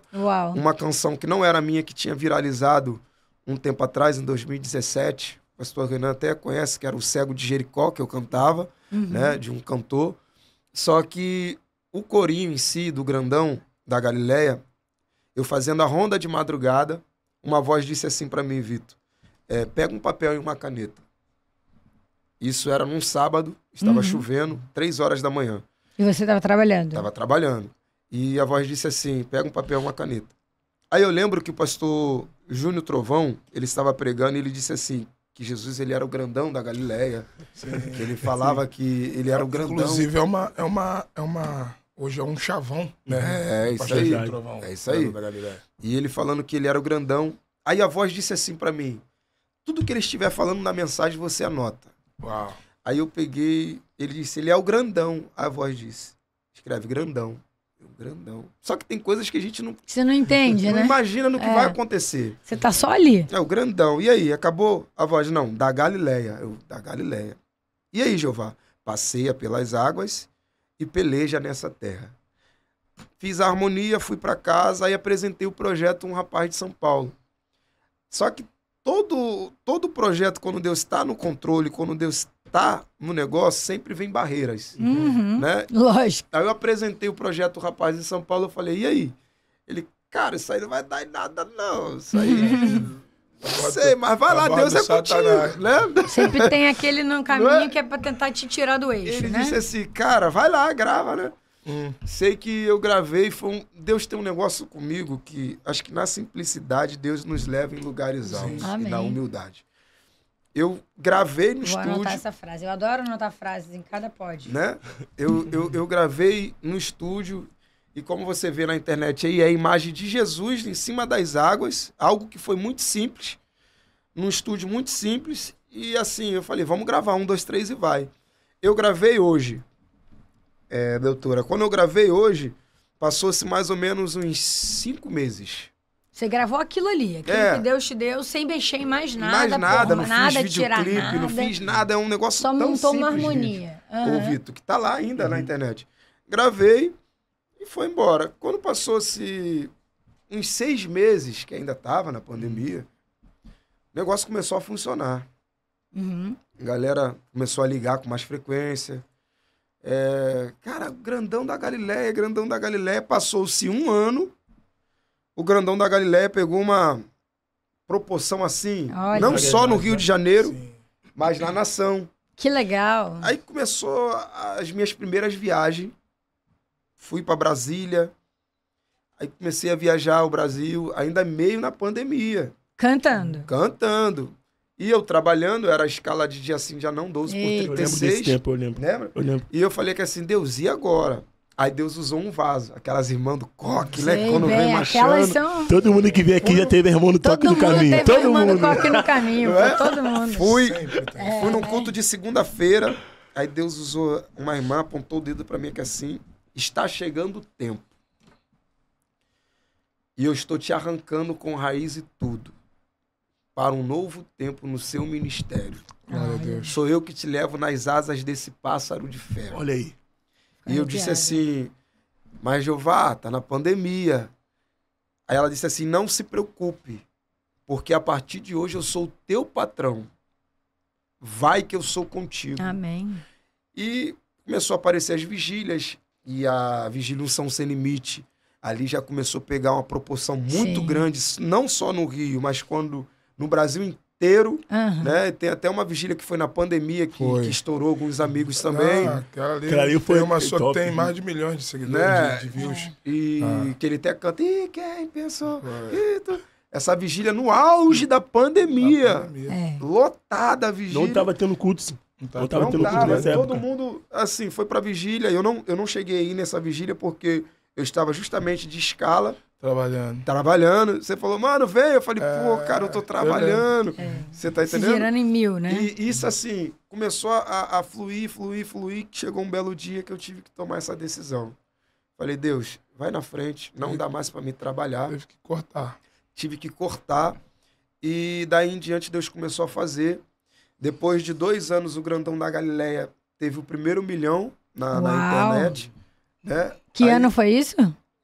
uma canção que não era minha, que tinha viralizado um tempo atrás, em 2017. O pastor Renan até conhece, que era o Cego de Jericó, que eu cantava, né, de um cantor. Só que o corinho em si, do Grandão da Galileia, eu fazendo a ronda de madrugada, uma voz disse assim para mim, Vitor, pega um papel e uma caneta. Isso era num sábado, estava chovendo, 3h da manhã. E você estava trabalhando? Estava trabalhando. E a voz disse assim, pega um papel e uma caneta. Aí eu lembro que o pastor Júnior Trovão, ele estava pregando e ele disse assim, que Jesus, ele era o Grandão da Galileia. Que ele falava que ele era o Grandão. Inclusive, hoje é um chavão, né? É isso aí. E ele falando que ele era o Grandão. Aí a voz disse assim para mim, tudo que ele estiver falando na mensagem, você anota. Uau. Aí eu peguei, ele disse, ele é o Grandão. Aí a voz disse, escreve Grandão. Grandão. Só que tem coisas que a gente não... Você não entende, né? Não imagina no que vai acontecer. Você tá só ali. É o Grandão. E aí, acabou a voz? Não, da Galileia. Da Galileia. E aí, Jeová? Passeia pelas águas e peleja nessa terra. Fiz a harmonia, fui para casa e apresentei o projeto a um rapaz de São Paulo. Só que todo projeto, quando Deus está no controle, quando Deus tá no negócio, sempre vem barreiras, né? Lógico. Aí eu apresentei o projeto Rapaz em São Paulo, eu falei, e aí? Ele, cara, isso aí não vai dar em nada, não. Isso aí Sei, mas vai lá, Deus é contigo, né? Sempre tem aquele no caminho que é pra tentar te tirar do eixo, né? Ele disse assim, cara, vai lá, grava, né? Sei que eu gravei, Deus tem um negócio comigo que acho que na simplicidade Deus nos leva em lugares altos e na humildade. Eu gravei no estúdio... Vou anotar essa frase. Eu adoro anotar frases em cada pod. Né? Eu gravei no estúdio e como você vê na internet aí, é a imagem de Jesus em cima das águas, algo que foi muito simples, num estúdio muito simples, e assim, eu falei, vamos gravar, 1, 2, 3 e vai. Eu gravei hoje, doutora, quando eu gravei hoje, passou-se mais ou menos uns 5 meses... Você gravou aquilo ali, aquilo que Deus te deu, sem mexer em mais nada. Mais nada, porra, não fiz videoclipe, não fiz nada, é um negócio tão simples. Só montou uma harmonia. Ô, Vitor, que tá lá ainda na internet. Gravei e foi embora. Quando passou-se uns 6 meses, que ainda tava na pandemia, o negócio começou a funcionar. A galera começou a ligar com mais frequência. Cara, Grandão da Galileia. Passou-se um ano... O Grandão da Galileia pegou uma proporção assim, não só no Rio de Janeiro, mas na nação. Que legal! Aí começou as minhas primeiras viagens. Fui para Brasília, aí comecei a viajar ao Brasil, ainda meio na pandemia. Cantando? Cantando. E eu trabalhando, era a escala de dia assim, já não, 12/36. Eu lembro desse tempo, eu lembro. Lembra? Eu lembro. E eu falei que assim, Deus, e agora? Aí Deus usou um vaso. Aquelas irmãs do coque, né? Quando vem machando. São... Todo mundo que vem aqui já teve irmão do coque no caminho. Todo mundo. Coque no caminho, todo mundo. Fui num culto de segunda-feira. Aí Deus usou uma irmã, apontou o dedo pra mim que assim, está chegando o tempo. E eu estou te arrancando com raiz e tudo. Para um novo tempo no seu ministério. Meu Deus. Sou eu que te levo nas asas desse pássaro de ferro. Olha aí. E eu disse assim, mas Jeová, tá na pandemia. Aí ela disse assim, não se preocupe, porque a partir de hoje eu sou o teu patrão. Vai que eu sou contigo. Amém. E começou a aparecer as vigílias, e a vigília Unção Sem Limite, ali já começou a pegar uma proporção muito grande, não só no Rio, mas quando no Brasil inteiro, né? Tem até uma vigília que foi na pandemia que estourou alguns amigos também. Aquela ali foi uma só que tem mais de milhões de seguidores, né? De views. E que ele até canta, e quem pensou? Essa vigília no auge da pandemia. Lotada a vigília. Não tava tendo culto, sim. Não tava tendo culto nessa época. Todo mundo, assim, foi pra vigília. Eu não cheguei aí nessa vigília porque eu estava justamente de escala. Trabalhando. Você falou, mano, vem. Eu falei, pô, cara, eu tô trabalhando. Você tá entendendo? Se girando em mil, né? E isso, assim, começou a fluir. Chegou um belo dia que eu tive que tomar essa decisão. Falei, Deus, vai na frente. Não dá mais pra mim trabalhar. Tive que cortar. E daí em diante, Deus começou a fazer. Depois de 2 anos, o Grandão da Galileia teve o primeiro milhão na internet. Né? Que ano foi isso?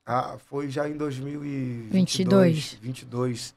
Ah, foi já em 2022. 22,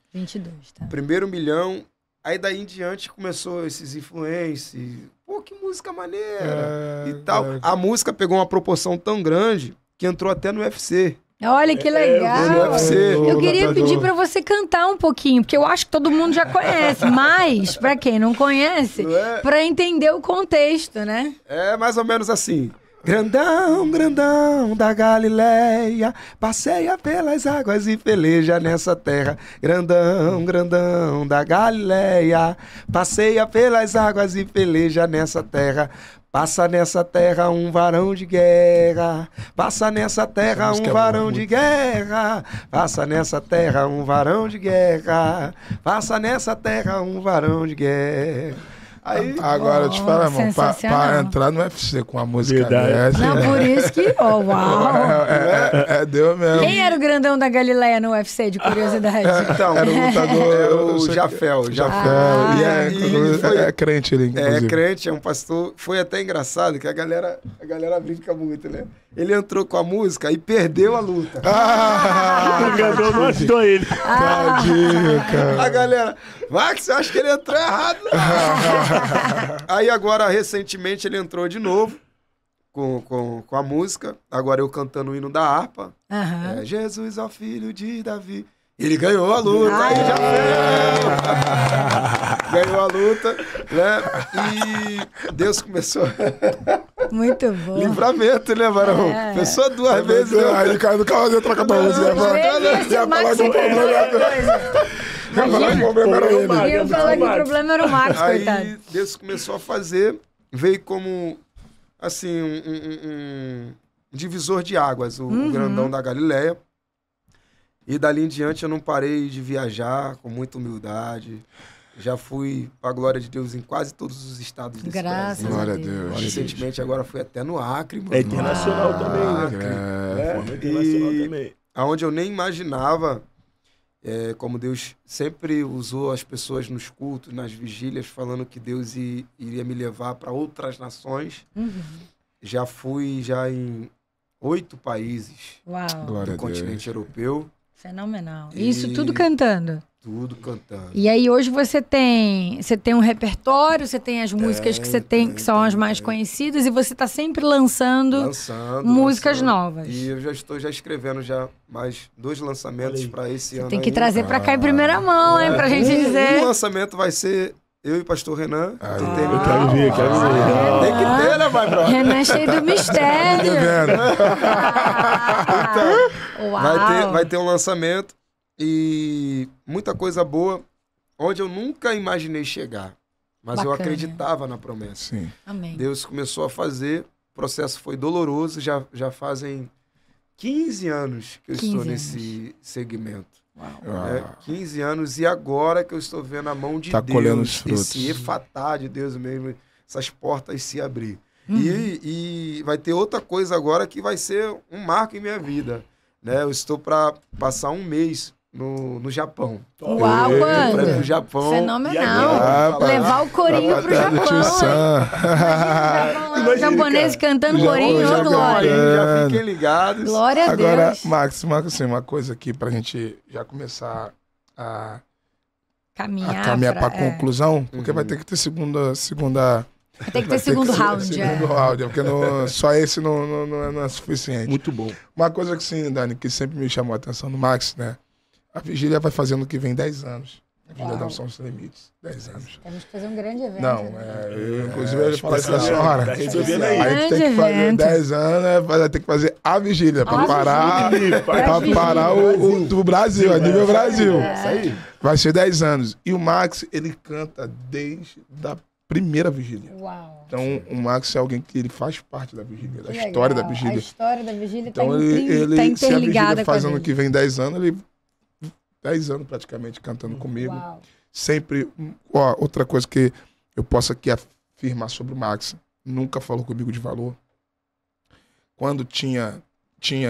tá. Primeiro milhão. Aí daí em diante começou esses influencers. Pô, que música maneira! E tal. A música pegou uma proporção tão grande que entrou até no UFC. Olha que legal! No UFC. Eu queria pedir pra você cantar um pouquinho, porque eu acho que todo mundo já conhece, mas pra quem não conhece, pra entender o contexto, né? É mais ou menos assim. Grandão, grandão da Galileia, passeia pelas águas e peleja nessa terra. Grandão, grandão da Galileia, passeia pelas águas e peleja nessa terra. Passa nessa terra um varão de guerra, passa nessa terra um varão de guerra, passa nessa terra um varão de guerra, passa nessa terra um varão de guerra. Aí, agora, eu te falo, irmão, pra entrar no UFC com a música dessa... Não, por isso que... uau! É Deus mesmo. Quem era o Grandão da Galileia no UFC, de curiosidade? Então, era o lutador... Era o Jafel. É crente ele, inclusive. É crente, é um pastor... Foi até engraçado, que a galera brinca muito, né? Ele entrou com a música e perdeu a luta. O Grandão não ajudou ele. Tadinho, cara. A galera... Max, eu acho que ele entrou errado. Aí agora, recentemente, ele entrou de novo com a música. Agora eu cantando o hino da harpa. Jesus, ó filho de Davi, Ele ganhou a luta, ele já ganhou a luta, né? E Deus começou. Muito bom. Livramento, né, Barão? É. Pessoa duas vezes. Né? Aí ele caiu no carro e troca pra você. Ia falar que o problema era ele. Ia falar que o problema era o Max, coitado. Aí Deus começou a fazer, veio como, assim, um divisor de águas, o Grandão da Galileia. E dali em diante eu não parei de viajar com muita humildade. Já fui, para a glória de Deus, em quase todos os estados desse Brasil. Glória a Deus. Recentemente agora fui até no Acre. Mano. É internacional também, né? É internacional também. Aonde eu nem imaginava, como Deus sempre usou as pessoas nos cultos, nas vigílias, falando que Deus iria me levar para outras nações. Uhum. Já fui em 8 países. Uau. Do continente europeu. Fenomenal. E isso tudo cantando? Tudo cantando. E aí hoje você tem um repertório, você tem as músicas que você tem, que são as mais conhecidas, e você está sempre lançando músicas novas. E eu já estou escrevendo mais 2 lançamentos para esse ano. Tem que trazer para cá em primeira mão, hein, pra gente dizer. O lançamento vai ser eu e o Pastor Renan. Eu quero ver, quero ver. Tem que ter, né, vai, brother? Renan é cheio do mistério. Então, vai ter um lançamento e muita coisa boa, onde eu nunca imaginei chegar. Mas eu acreditava na promessa. Sim. Amém. Deus começou a fazer, o processo foi doloroso, já fazem 15 anos que eu estou nesse segmento. Uau. 15 anos, e agora que eu estou vendo a mão de Deus, esse efatá de Deus mesmo, essas portas se abrir. E vai ter outra coisa agora que vai ser um marco em minha vida, né? Eu estou para passar um mês no Japão. Uau, mano! Fenomenal! Levar o corinho pro Japão, hein? Os japoneses cantando corinho, ô glória! Já fiquem ligados. Glória a Deus! Agora, Max, assim, uma coisa aqui pra gente já começar a caminhar pra conclusão, porque vai ter que ter segunda... Tem que ter segundo round, segundo round, porque só esse não é suficiente. Muito bom. Uma coisa que sim, Dani, que sempre me chamou a atenção no Max, né? A vigília vai fazendo o que vem 10 anos. A vigília da Unção Sem Limites. 10 anos. Temos que fazer um grande evento. Não, inclusive eu falei pra senhora. A gente tem que fazer 10 anos, vai ter que fazer a vigília para parar o Brasil, a nível Brasil. Isso aí. Vai ser 10 anos. E o Max, ele canta desde a primeira vigília. Uau. Então, o Max é alguém que ele faz parte da vigília, da história da vigília. A história da vigília está interligada. Se a vigília faz ano que vem 10 anos, ele... 10 anos praticamente cantando comigo. Uau. Sempre. Ó, outra coisa que eu posso aqui afirmar sobre o Max: nunca falou comigo de valor. Quando tinha,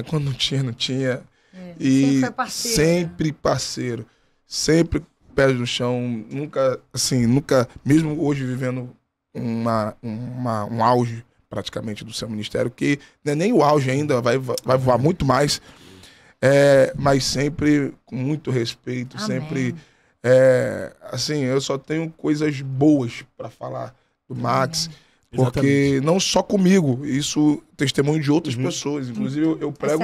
quando não tinha, não tinha. É. E sempre foi parceiro. Sempre pés no chão. Nunca, assim, mesmo hoje vivendo um auge praticamente do seu ministério, que não é nem o auge ainda, vai voar muito mais. Mas sempre com muito respeito. Amém. Sempre assim, eu só tenho coisas boas para falar do Max. Amém. Porque exatamente. Não só comigo, isso testemunho de outras pessoas. Inclusive eu prego,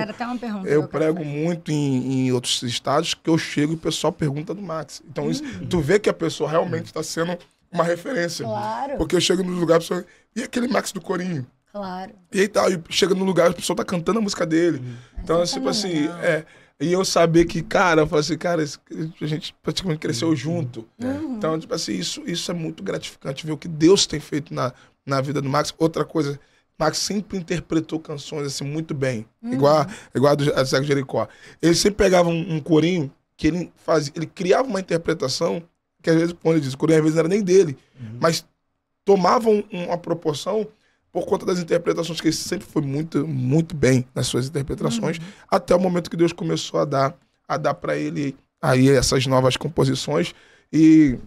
eu prego muito em outros estados, que eu chego e o pessoal pergunta do Max. Então isso, tu vê que a pessoa realmente está sendo uma referência. Claro. Porque eu chego no lugar, a pessoa, e aquele Max do Corinho? Claro. E aí tá, chega no lugar, a pessoa tá cantando a música dele. Então, tipo assim, e eu saber que, cara, eu falo assim, cara, a gente praticamente cresceu junto. Então, tipo assim, isso é muito gratificante, ver o que Deus tem feito na vida do Max. Outra coisa, Max sempre interpretou canções, assim, muito bem. Igual a Cego de Jericó. Ele sempre pegava um corinho, que ele criava uma interpretação, que às vezes, como ele diz, o corinho às vezes não era nem dele, mas tomava uma proporção... por conta das interpretações, que ele sempre foi muito, muito bem nas suas interpretações, até o momento que Deus começou a dar para ele aí essas novas composições. E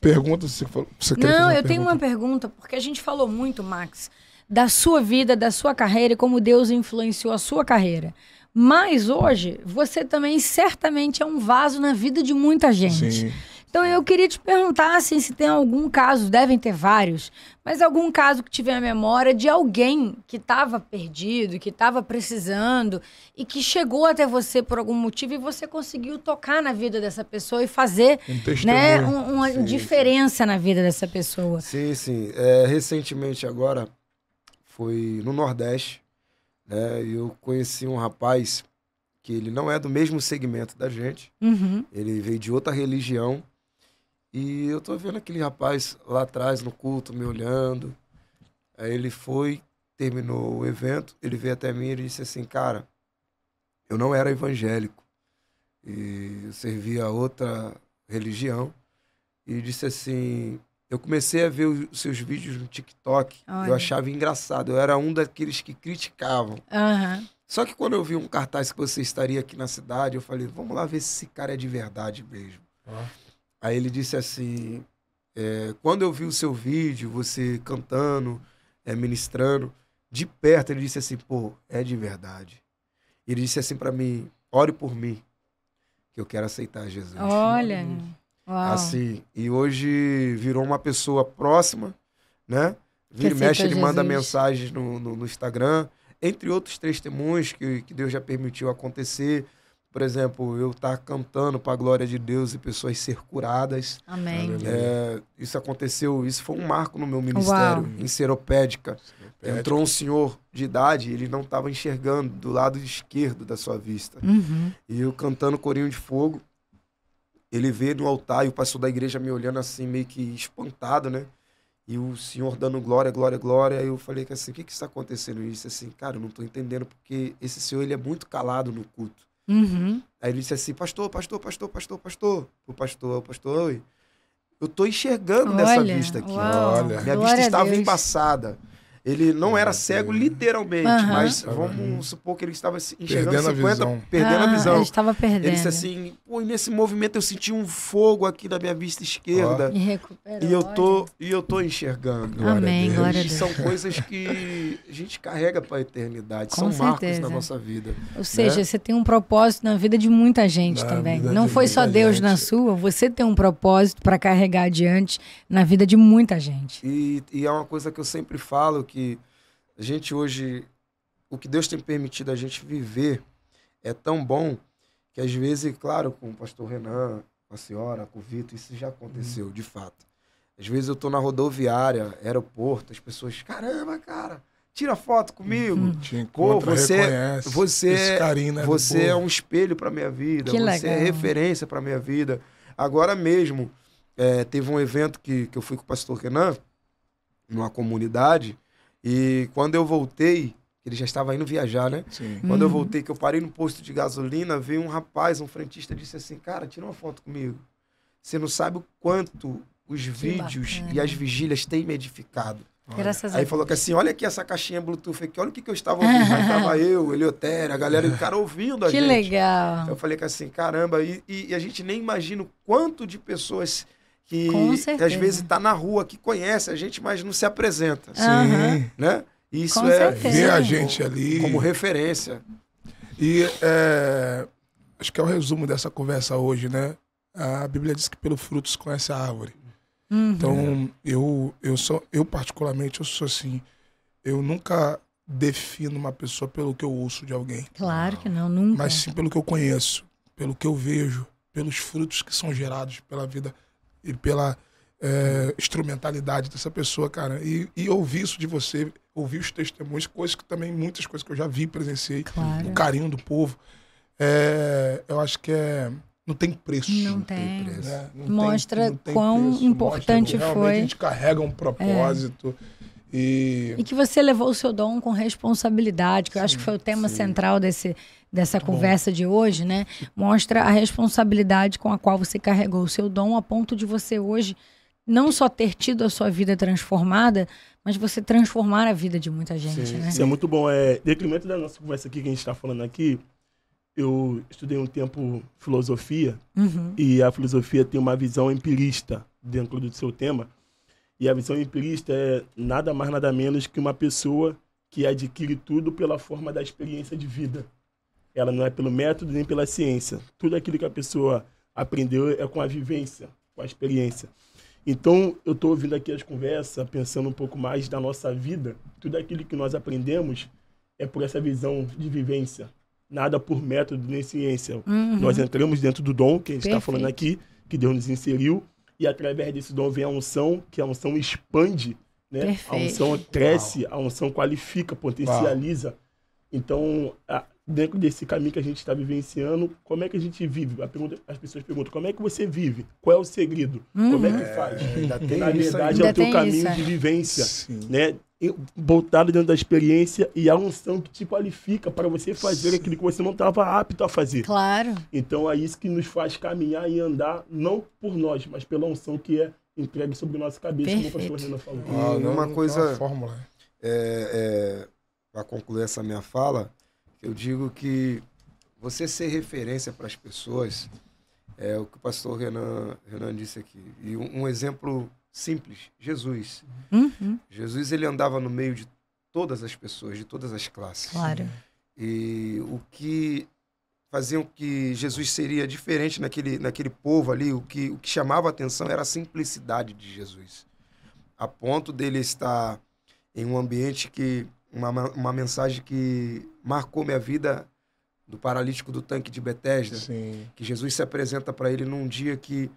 pergunta se você quer. Não, eu tenho uma pergunta, porque a gente falou muito, Max, da sua vida, da sua carreira e como Deus influenciou a sua carreira. Mas hoje, você também certamente é um vaso na vida de muita gente. Sim. Então eu queria te perguntar assim, se tem algum caso, devem ter vários, mas algum caso que tiver a memória de alguém que estava perdido, que estava precisando e que chegou até você por algum motivo e você conseguiu tocar na vida dessa pessoa e fazer uma diferença na vida dessa pessoa. Sim, sim. É, recentemente agora foi no Nordeste, né, eu conheci um rapaz que ele não é do mesmo segmento da gente, ele veio de outra religião. E eu tô vendo aquele rapaz lá atrás no culto, me olhando. Aí ele foi, terminou o evento, ele veio até mim e disse assim, cara, eu não era evangélico. E eu servia a outra religião. E disse assim, eu comecei a ver os seus vídeos no TikTok. Olha. Eu achava engraçado, eu era um daqueles que criticavam. Só que quando eu vi um cartaz que você estaria aqui na cidade, eu falei, vamos lá ver se esse cara é de verdade mesmo. Aí ele disse assim, quando eu vi o seu vídeo, você cantando, ministrando, de perto, ele disse assim, pô, é de verdade. Ele disse assim pra mim, ore por mim, que eu quero aceitar Jesus. Olha, uau. Assim, e hoje virou uma pessoa próxima, né? Vira e mexe, ele manda mensagens no Instagram, entre outros testemunhos que Deus já permitiu acontecer. Por exemplo, eu estar cantando para a glória de Deus e pessoas ser curadas. Amém. É, isso aconteceu, isso foi um marco no meu ministério, em seropédica. Entrou um senhor de idade, ele não estava enxergando do lado esquerdo da sua vista. E eu cantando Corinho de Fogo, ele veio no altar e o pastor da igreja me olhando assim, meio que espantado, né? E o senhor dando glória, glória, glória. Eu falei que assim, o que está acontecendo? Ele disse assim, cara, eu não estou entendendo, porque esse senhor ele é muito calado no culto. Aí ele disse assim, pastor, o pastor, oi, eu tô enxergando nessa vista aqui. Olha. Minha vista estava embaçada. Ele não era cego literalmente, mas vamos supor que ele estava enxergando perdendo a visão. Ele estava perdendo. Ele disse assim, pô, nesse movimento eu senti um fogo aqui na minha vista esquerda. E eu tô enxergando. Amém, glória a Deus. São coisas que a gente carrega para a eternidade, são marcos na nossa vida. Ou seja, você tem um propósito na vida de muita gente também. Não foi só Deus na sua, você tem um propósito para carregar adiante na vida de muita gente. E é uma coisa que eu sempre falo, que a gente hoje, o que Deus tem permitido a gente viver é tão bom que às vezes, claro, com o pastor Renan, com a senhora, com o Vitor, isso já aconteceu, de fato. Às vezes eu tô na rodoviária, aeroporto, as pessoas, caramba, cara, tira foto comigo. Pô, você é um espelho pra minha vida, é referência pra minha vida. Agora mesmo, teve um evento que eu fui com o pastor Kenan, numa comunidade. E quando eu voltei, ele já estava indo viajar, né? Quando eu voltei, que eu parei no posto de gasolina, veio um rapaz, um frentista, disse assim, cara, tira uma foto comigo. Você não sabe o quanto os vídeos e as vigílias têm me edificado. Graças a Deus. Aí falou que assim, olha aqui essa caixinha Bluetooth aqui, olha o que eu estava ouvindo. Aí estava eu, Eliotério, a galera, o cara ouvindo a gente. Que legal. Eu falei que assim, caramba, e a gente nem imagina o quanto de pessoas... Que às vezes tá na rua, que conhece a gente, mas não se apresenta. Né? Isso ver a gente ali como referência. E acho que é o resumo dessa conversa hoje, né? A Bíblia diz que pelo fruto se conhece a árvore. Então, eu particularmente, eu sou assim, eu nunca defino uma pessoa pelo que eu ouço de alguém. Claro que não, nunca. Mas sim pelo que eu conheço, pelo que eu vejo, pelos frutos que são gerados pela vida e pela instrumentalidade dessa pessoa, cara. E ouvir isso de você, ouvir os testemunhos, coisas que também, muitas coisas que eu já vi, presenciei, o carinho do povo. Eu acho que não tem preço. Não tem preço. Né? Mostra quão importante foi. A gente carrega um propósito. E que você levou o seu dom com responsabilidade, que eu acho que foi o tema central dessa conversa de hoje, né? Mostra a responsabilidade com a qual você carregou o seu dom a ponto de você hoje não só ter tido a sua vida transformada, mas você transformar a vida de muita gente, né? Isso é muito bom. Decremento da nossa conversa aqui que a gente está falando aqui, eu estudei um tempo filosofia e a filosofia tem uma visão empirista dentro do seu tema. E a visão empirista é nada mais, nada menos que uma pessoa que adquire tudo pela forma da experiência de vida. Ela não é pelo método nem pela ciência. Tudo aquilo que a pessoa aprendeu é com a vivência. com a experiência. Então, eu estou ouvindo aqui as conversas, pensando um pouco mais da nossa vida. Tudo aquilo que nós aprendemos é por essa visão de vivência. Nada por método nem ciência. Uhum. Nós entramos dentro do dom que a gente está falando aqui, que Deus nos inseriu. E através desse dom vem a unção, que a unção expande, né? Perfeito. A unção cresce, uau, a unção qualifica, potencializa. Uau. Então, dentro desse caminho que a gente está vivenciando, como é que a gente vive? As pessoas perguntam, como é que você vive? Qual é o segredo? Uhum. Como é que faz? Na verdade, é o teu caminho de vivência, né? Voltado dentro da experiência e a unção que te qualifica para você fazer sim, aquilo que você não estava apto a fazer. Claro. Então, é isso que nos faz caminhar e andar, não por nós, mas pela unção que é entregue sobre nossa cabeça, perfeito, como o pastor Renan falou. Ah, uma coisa, para concluir essa minha fala, eu digo que você ser referência para as pessoas é o que o pastor Renan disse aqui. E um exemplo simples, Jesus. Uhum. Jesus, ele andava no meio de todas as pessoas, de todas as classes. Claro. E o que faziam que Jesus seria diferente naquele povo ali, o que chamava a atenção era a simplicidade de Jesus. A ponto dele estar em um ambiente que... Uma mensagem que marcou minha vida, do paralítico do tanque de Betesda, sim, que Jesus se apresenta para ele num dia que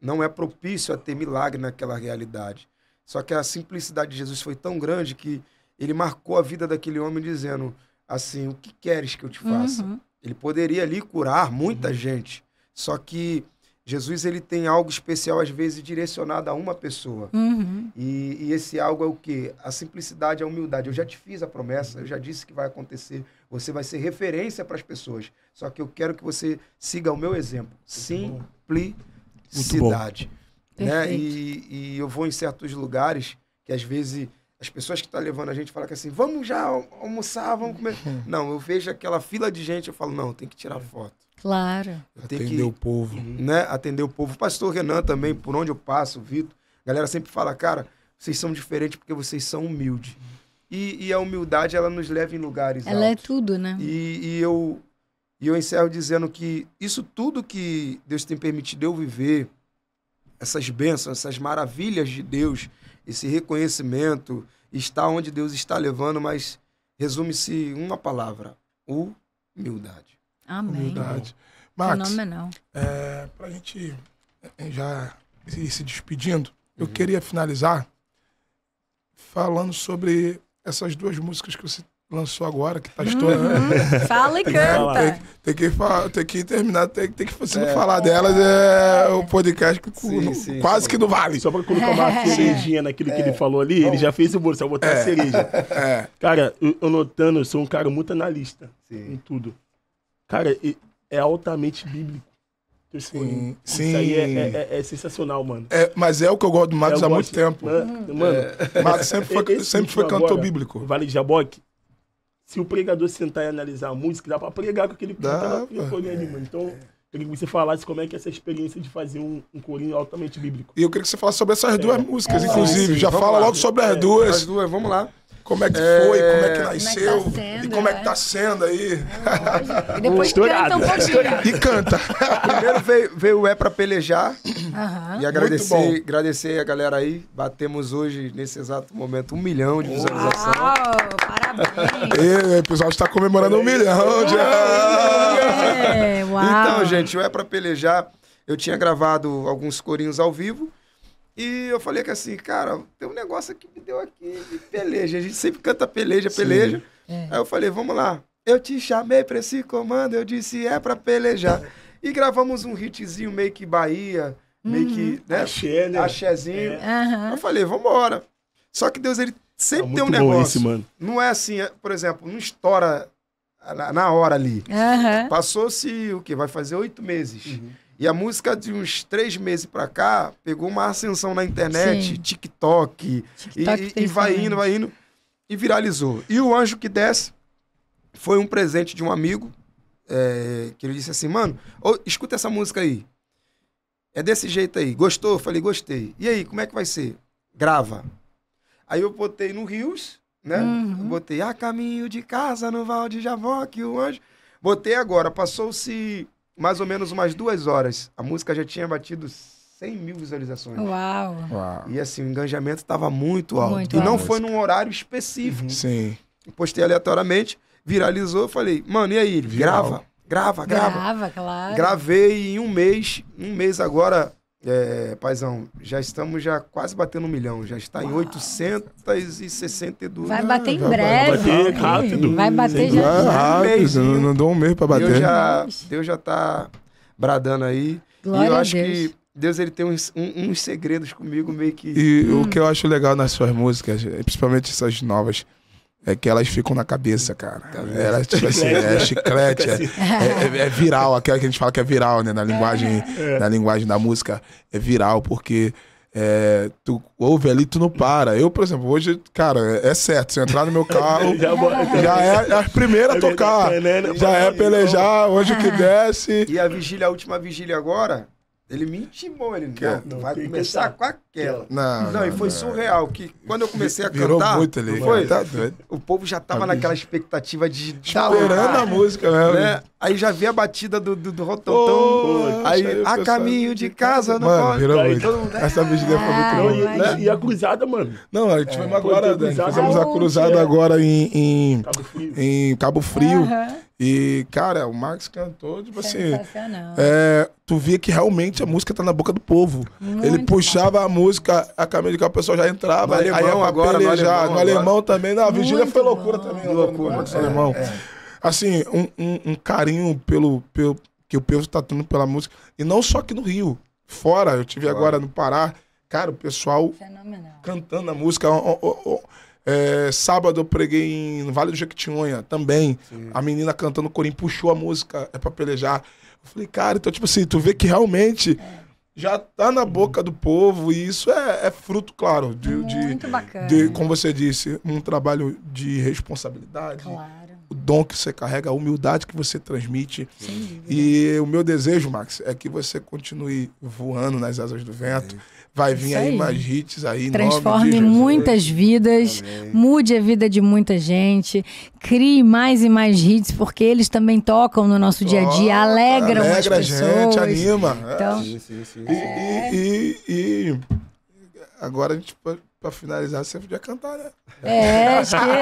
não é propício a ter milagre naquela realidade. Só que a simplicidade de Jesus foi tão grande que ele marcou a vida daquele homem dizendo assim, o que queres que eu te faça? Uhum. Ele poderia ali curar muita uhum gente, só que Jesus, ele tem algo especial, às vezes, direcionado a uma pessoa. Uhum. E esse algo é o quê? A simplicidade, a humildade. Eu já te fiz a promessa, eu já disse que vai acontecer. Você vai ser referência para as pessoas. Só que eu quero que você siga o meu exemplo. Simplicidade. Né? E eu vou em certos lugares que, às vezes, as pessoas que estão levando a gente falam que assim, vamos já almoçar, vamos comer. Não, eu vejo aquela fila de gente, eu falo, não, tem que tirar foto. Claro. Atender o povo. Né? Atender o povo. O pastor Renan também, por onde eu passo, o Vitor, a galera sempre fala, cara, vocês são diferentes porque vocês são humildes. E a humildade, ela nos leva em lugares altos. Ela é tudo, né? E eu encerro dizendo que isso tudo que Deus tem permitido eu viver, essas bênçãos, essas maravilhas de Deus, esse reconhecimento, está onde Deus está levando, mas resume-se em uma palavra, humildade. Amém. Humildade. Max, fenomenal. Para a gente já ir se despedindo, eu queria finalizar falando sobre essas duas músicas que você lançou agora, que está estourando. Fala e canta. Tem que terminar, tem que você não falar delas, o podcast que quase que não vale. Só para colocar uma cerejinha naquilo que ele falou ali, ele já fez o bolso, só botar a cereja. Cara, eu notando, eu sou um cara muito analista em tudo. Cara, é altamente bíblico. Sim, sim. Isso aí é sensacional, mano. Mas é o que eu gosto do Max há muito tempo. Mano, Max sempre foi cantor agora, bíblico. Vale de Jaboque, se o pregador sentar e analisar a música, dá pra pregar com aquele cantor ali, mano. Então, eu queria que você falasse como é que é essa experiência de fazer um corinho altamente bíblico. E eu queria que você falasse sobre essas duas músicas, inclusive. Sim, já fala logo sobre as duas. As duas, vamos lá. Como é que foi, como é que nasceu, como é que tá sendo, e como é que tá sendo aí. E depois canta um pouquinho. E canta. Primeiro veio o É Pra Pelejar. Uhum. E agradecer a galera aí. Batemos hoje, nesse exato momento, 1 milhão de visualização. Uau, parabéns. E o pessoal está comemorando 1 milhão. Uau. Então, gente, o É Pra Pelejar, eu tinha gravado alguns corinhos ao vivo. E eu falei que assim, cara, tem um negócio aqui que me deu aqui de peleja. A gente sempre canta peleja. Aí eu falei, vamos lá. Eu te chamei pra esse comando, eu disse, é pra pelejar. E gravamos um hitzinho meio que Bahia, meio que, né? Axé, né? Axézinho. Uhum. Eu falei, vambora. Só que Deus, ele sempre tem um negócio. Esse, mano. Não é assim, por exemplo, não estoura na hora ali. Uhum. Passou-se o quê? Vai fazer 8 meses. Uhum. E a música, de uns 3 meses pra cá, pegou uma ascensão na internet, sim, TikTok e vai indo, e viralizou. E O Anjo que Desce foi um presente de um amigo, que ele disse assim, mano, escuta essa música aí. É desse jeito aí. Gostou? Eu falei, gostei. E aí, como é que vai ser? Grava. Aí eu botei no Rios, né? Uhum. Botei, caminho de casa, no Vale de Jaboque, o anjo. Botei agora, passou-se mais ou menos umas 2 horas. A música já tinha batido 100 100 mil visualizações. Uau! E assim, o engajamento estava muito alto. Muito alto. Não foi num horário específico. Sim. Eu postei aleatoriamente, viralizou, falei, mano, e aí? Grava. Grava, claro. Gravei em um mês agora, paizão, já estamos quase batendo 1 milhão. Já está em 862. Vai bater em breve. Vai bater rápido. Vai bater já. Não dou um mês para bater. Deus já tá bradando aí. Glória e eu acho que Deus ele tem uns segredos comigo meio que... E o que eu acho legal nas suas músicas, principalmente essas novas, é que elas ficam na cabeça, cara. Elas, tipo assim, é chiclete, é viral, aquela que a gente fala que é viral, né? Na linguagem da música, é viral, porque tu ouve ali, tu não para. Eu, por exemplo, hoje, cara, é certo, se eu entrar no meu carro, já é a primeira a tocar, já é pelejar, hoje que desce. E a última vigília agora... Ele me intimou, ele não vai começar com aquela. Não, e foi surreal, que quando eu comecei a cantar, muito ali, foi, tá doido. O povo já tava naquela expectativa de... Esperando a música mesmo. Né? Aí já vi a batida do rototão, aí a caminho de casa, não pode... Virou muito. Essa vigília foi muito boa. E a cruzada, mano. Não, a gente foi agora, fizemos a cruzada agora em Cabo Frio. E, cara, o Max cantou, tipo assim... Sensacional. Tu via que realmente a música tá na boca do povo. Muito ele puxava bom. A música, a caminho de cá, o pessoal já entrava. No aí alemão agora, pelejar, no alemão também. Na vigília foi loucura bom. Também. Loucura, Max Alemão. Assim, um carinho pelo que o povo tá tendo pela música. E não só aqui no Rio. Fora, eu tive agora no Pará. Cara, o pessoal fenomenal. Cantando a música... sábado eu preguei no Vale do Jaboque também. Sim. A menina cantando o corinho puxou a música, é pra pelejar. Eu falei, cara, então tipo assim, tu vê que realmente já tá na boca do povo e isso é fruto, claro, muito bacana. Como você disse, um trabalho de responsabilidade. Claro. O dom que você carrega, a humildade que você transmite. Sim. E o meu desejo, Max, é que você continue voando nas asas do vento. Vai vir aí mais hits aí. Transforme muitas vidas, mude a vida de muita gente, crie mais e mais hits, porque eles também tocam no nosso dia a dia, alegram as pessoas. Alegra a gente, anima. Então, sim. E agora a gente pode... Pra finalizar, você podia cantar, né? Acho que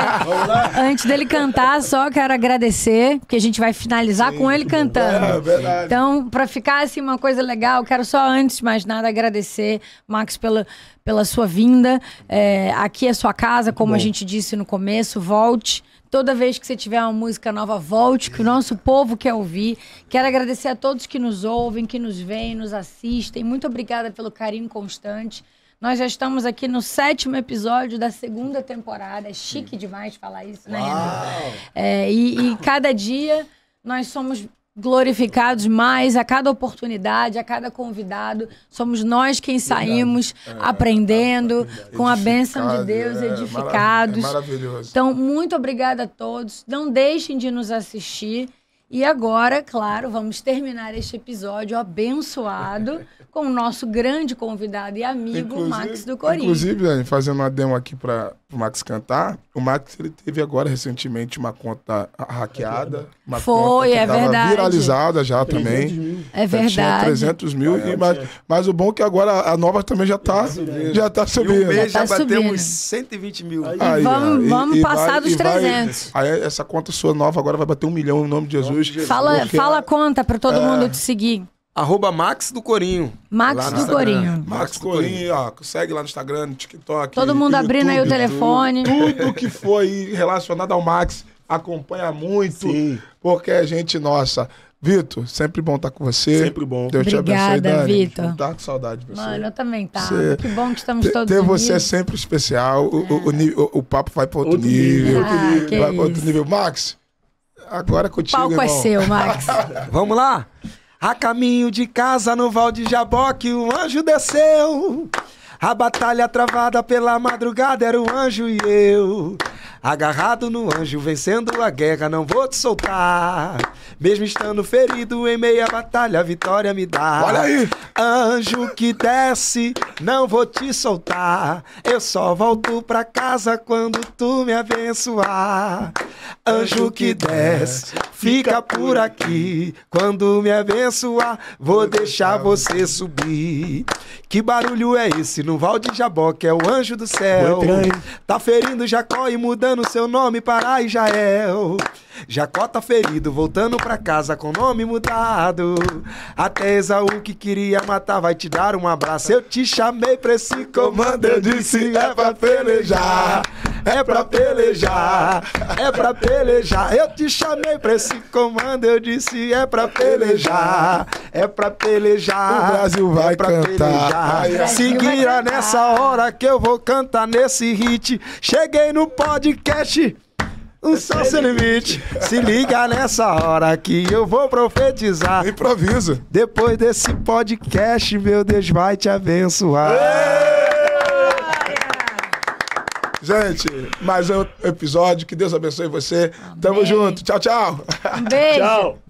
antes dele cantar, só quero agradecer, porque a gente vai finalizar com ele cantando. É verdade. Então, pra ficar assim uma coisa legal, quero só, antes de mais nada, agradecer, Max, pela sua vinda. Aqui é sua casa, como a gente disse no começo, volte. Toda vez que você tiver uma música nova, volte, que o nosso povo quer ouvir. Quero agradecer a todos que nos ouvem, que nos veem, nos assistem. Muito obrigada pelo carinho constante. Nós já estamos aqui no 7º episódio da 2ª temporada. É chique demais falar isso, né, Renan? E cada dia nós somos glorificados mais, a cada oportunidade, a cada convidado. Somos nós quem saímos aprendendo, com a bênção de Deus, edificados. Maravilhoso. Então, muito obrigada a todos. Não deixem de nos assistir. E agora, claro, vamos terminar este episódio abençoado com o nosso grande convidado e amigo, Max do Corinho. Inclusive, Dani, fazendo uma demo aqui para o Max cantar, o Max ele teve agora recentemente uma conta hackeada. Uma conta que é verdade. Viralizada já também. É verdade. Tinha 300 mil, mas o bom é que agora a nova também já tá subindo. E um mês já batemos 120 mil. Aí, vamos passar dos 300. Aí essa conta sua nova agora vai bater 1 milhão em nome de Jesus. Fala a conta para todo mundo te seguir. @ Max do Corinho. Max do Corinho, ó. Segue lá no Instagram, no TikTok. Todo mundo abrindo aí o telefone. Tudo que for relacionado ao Max, acompanha muito. Sim. Porque é gente nossa. Vitor, sempre bom estar com você. Sempre bom. Deus te abençoe, Dani. Vitor. Tá com saudade de você. Mano, eu também tava. Você... Que bom que estamos todos unidos. Você é sempre especial. O papo vai para outro nível. Vai para outro nível. Max, agora contigo, irmão. O palco é seu, Max. Vamos lá? A caminho de casa no Vale de Jaboque, o anjo desceu. A batalha travada pela madrugada era o anjo e eu. Agarrado no anjo, vencendo a guerra, não vou te soltar. Mesmo estando ferido em meia batalha, a vitória me dá. Olha aí! Anjo que desce, não vou te soltar. Eu só volto pra casa quando tu me abençoar. Anjo que desce, fica por aqui. Quando me abençoar, vou deixar você subir. Que barulho é esse no Vale de Jaboque? É o anjo do céu. Tá ferindo Jacó e mudando seu nome para Israel. Jacó tá ferido, voltando pra casa com nome mudado. Até Esaú que queria matar vai te dar um abraço. Eu te chamei pra esse comando, eu disse é pra pelejar, é pra pelejar, é pra pelejar. Eu te chamei pra esse comando, eu disse é pra pelejar, é pra pelejar. O Brasil vai cantar. Seguirá nessa hora que eu vou cantar nesse hit. Cheguei no podcast Um Só Sem Limite. Se liga nessa hora que eu vou profetizar. Improvisa. Depois desse podcast, meu Deus vai te abençoar. Gente, mais um episódio. Que Deus abençoe você. Amém. Tamo junto. Tchau, tchau. Um beijo. Tchau.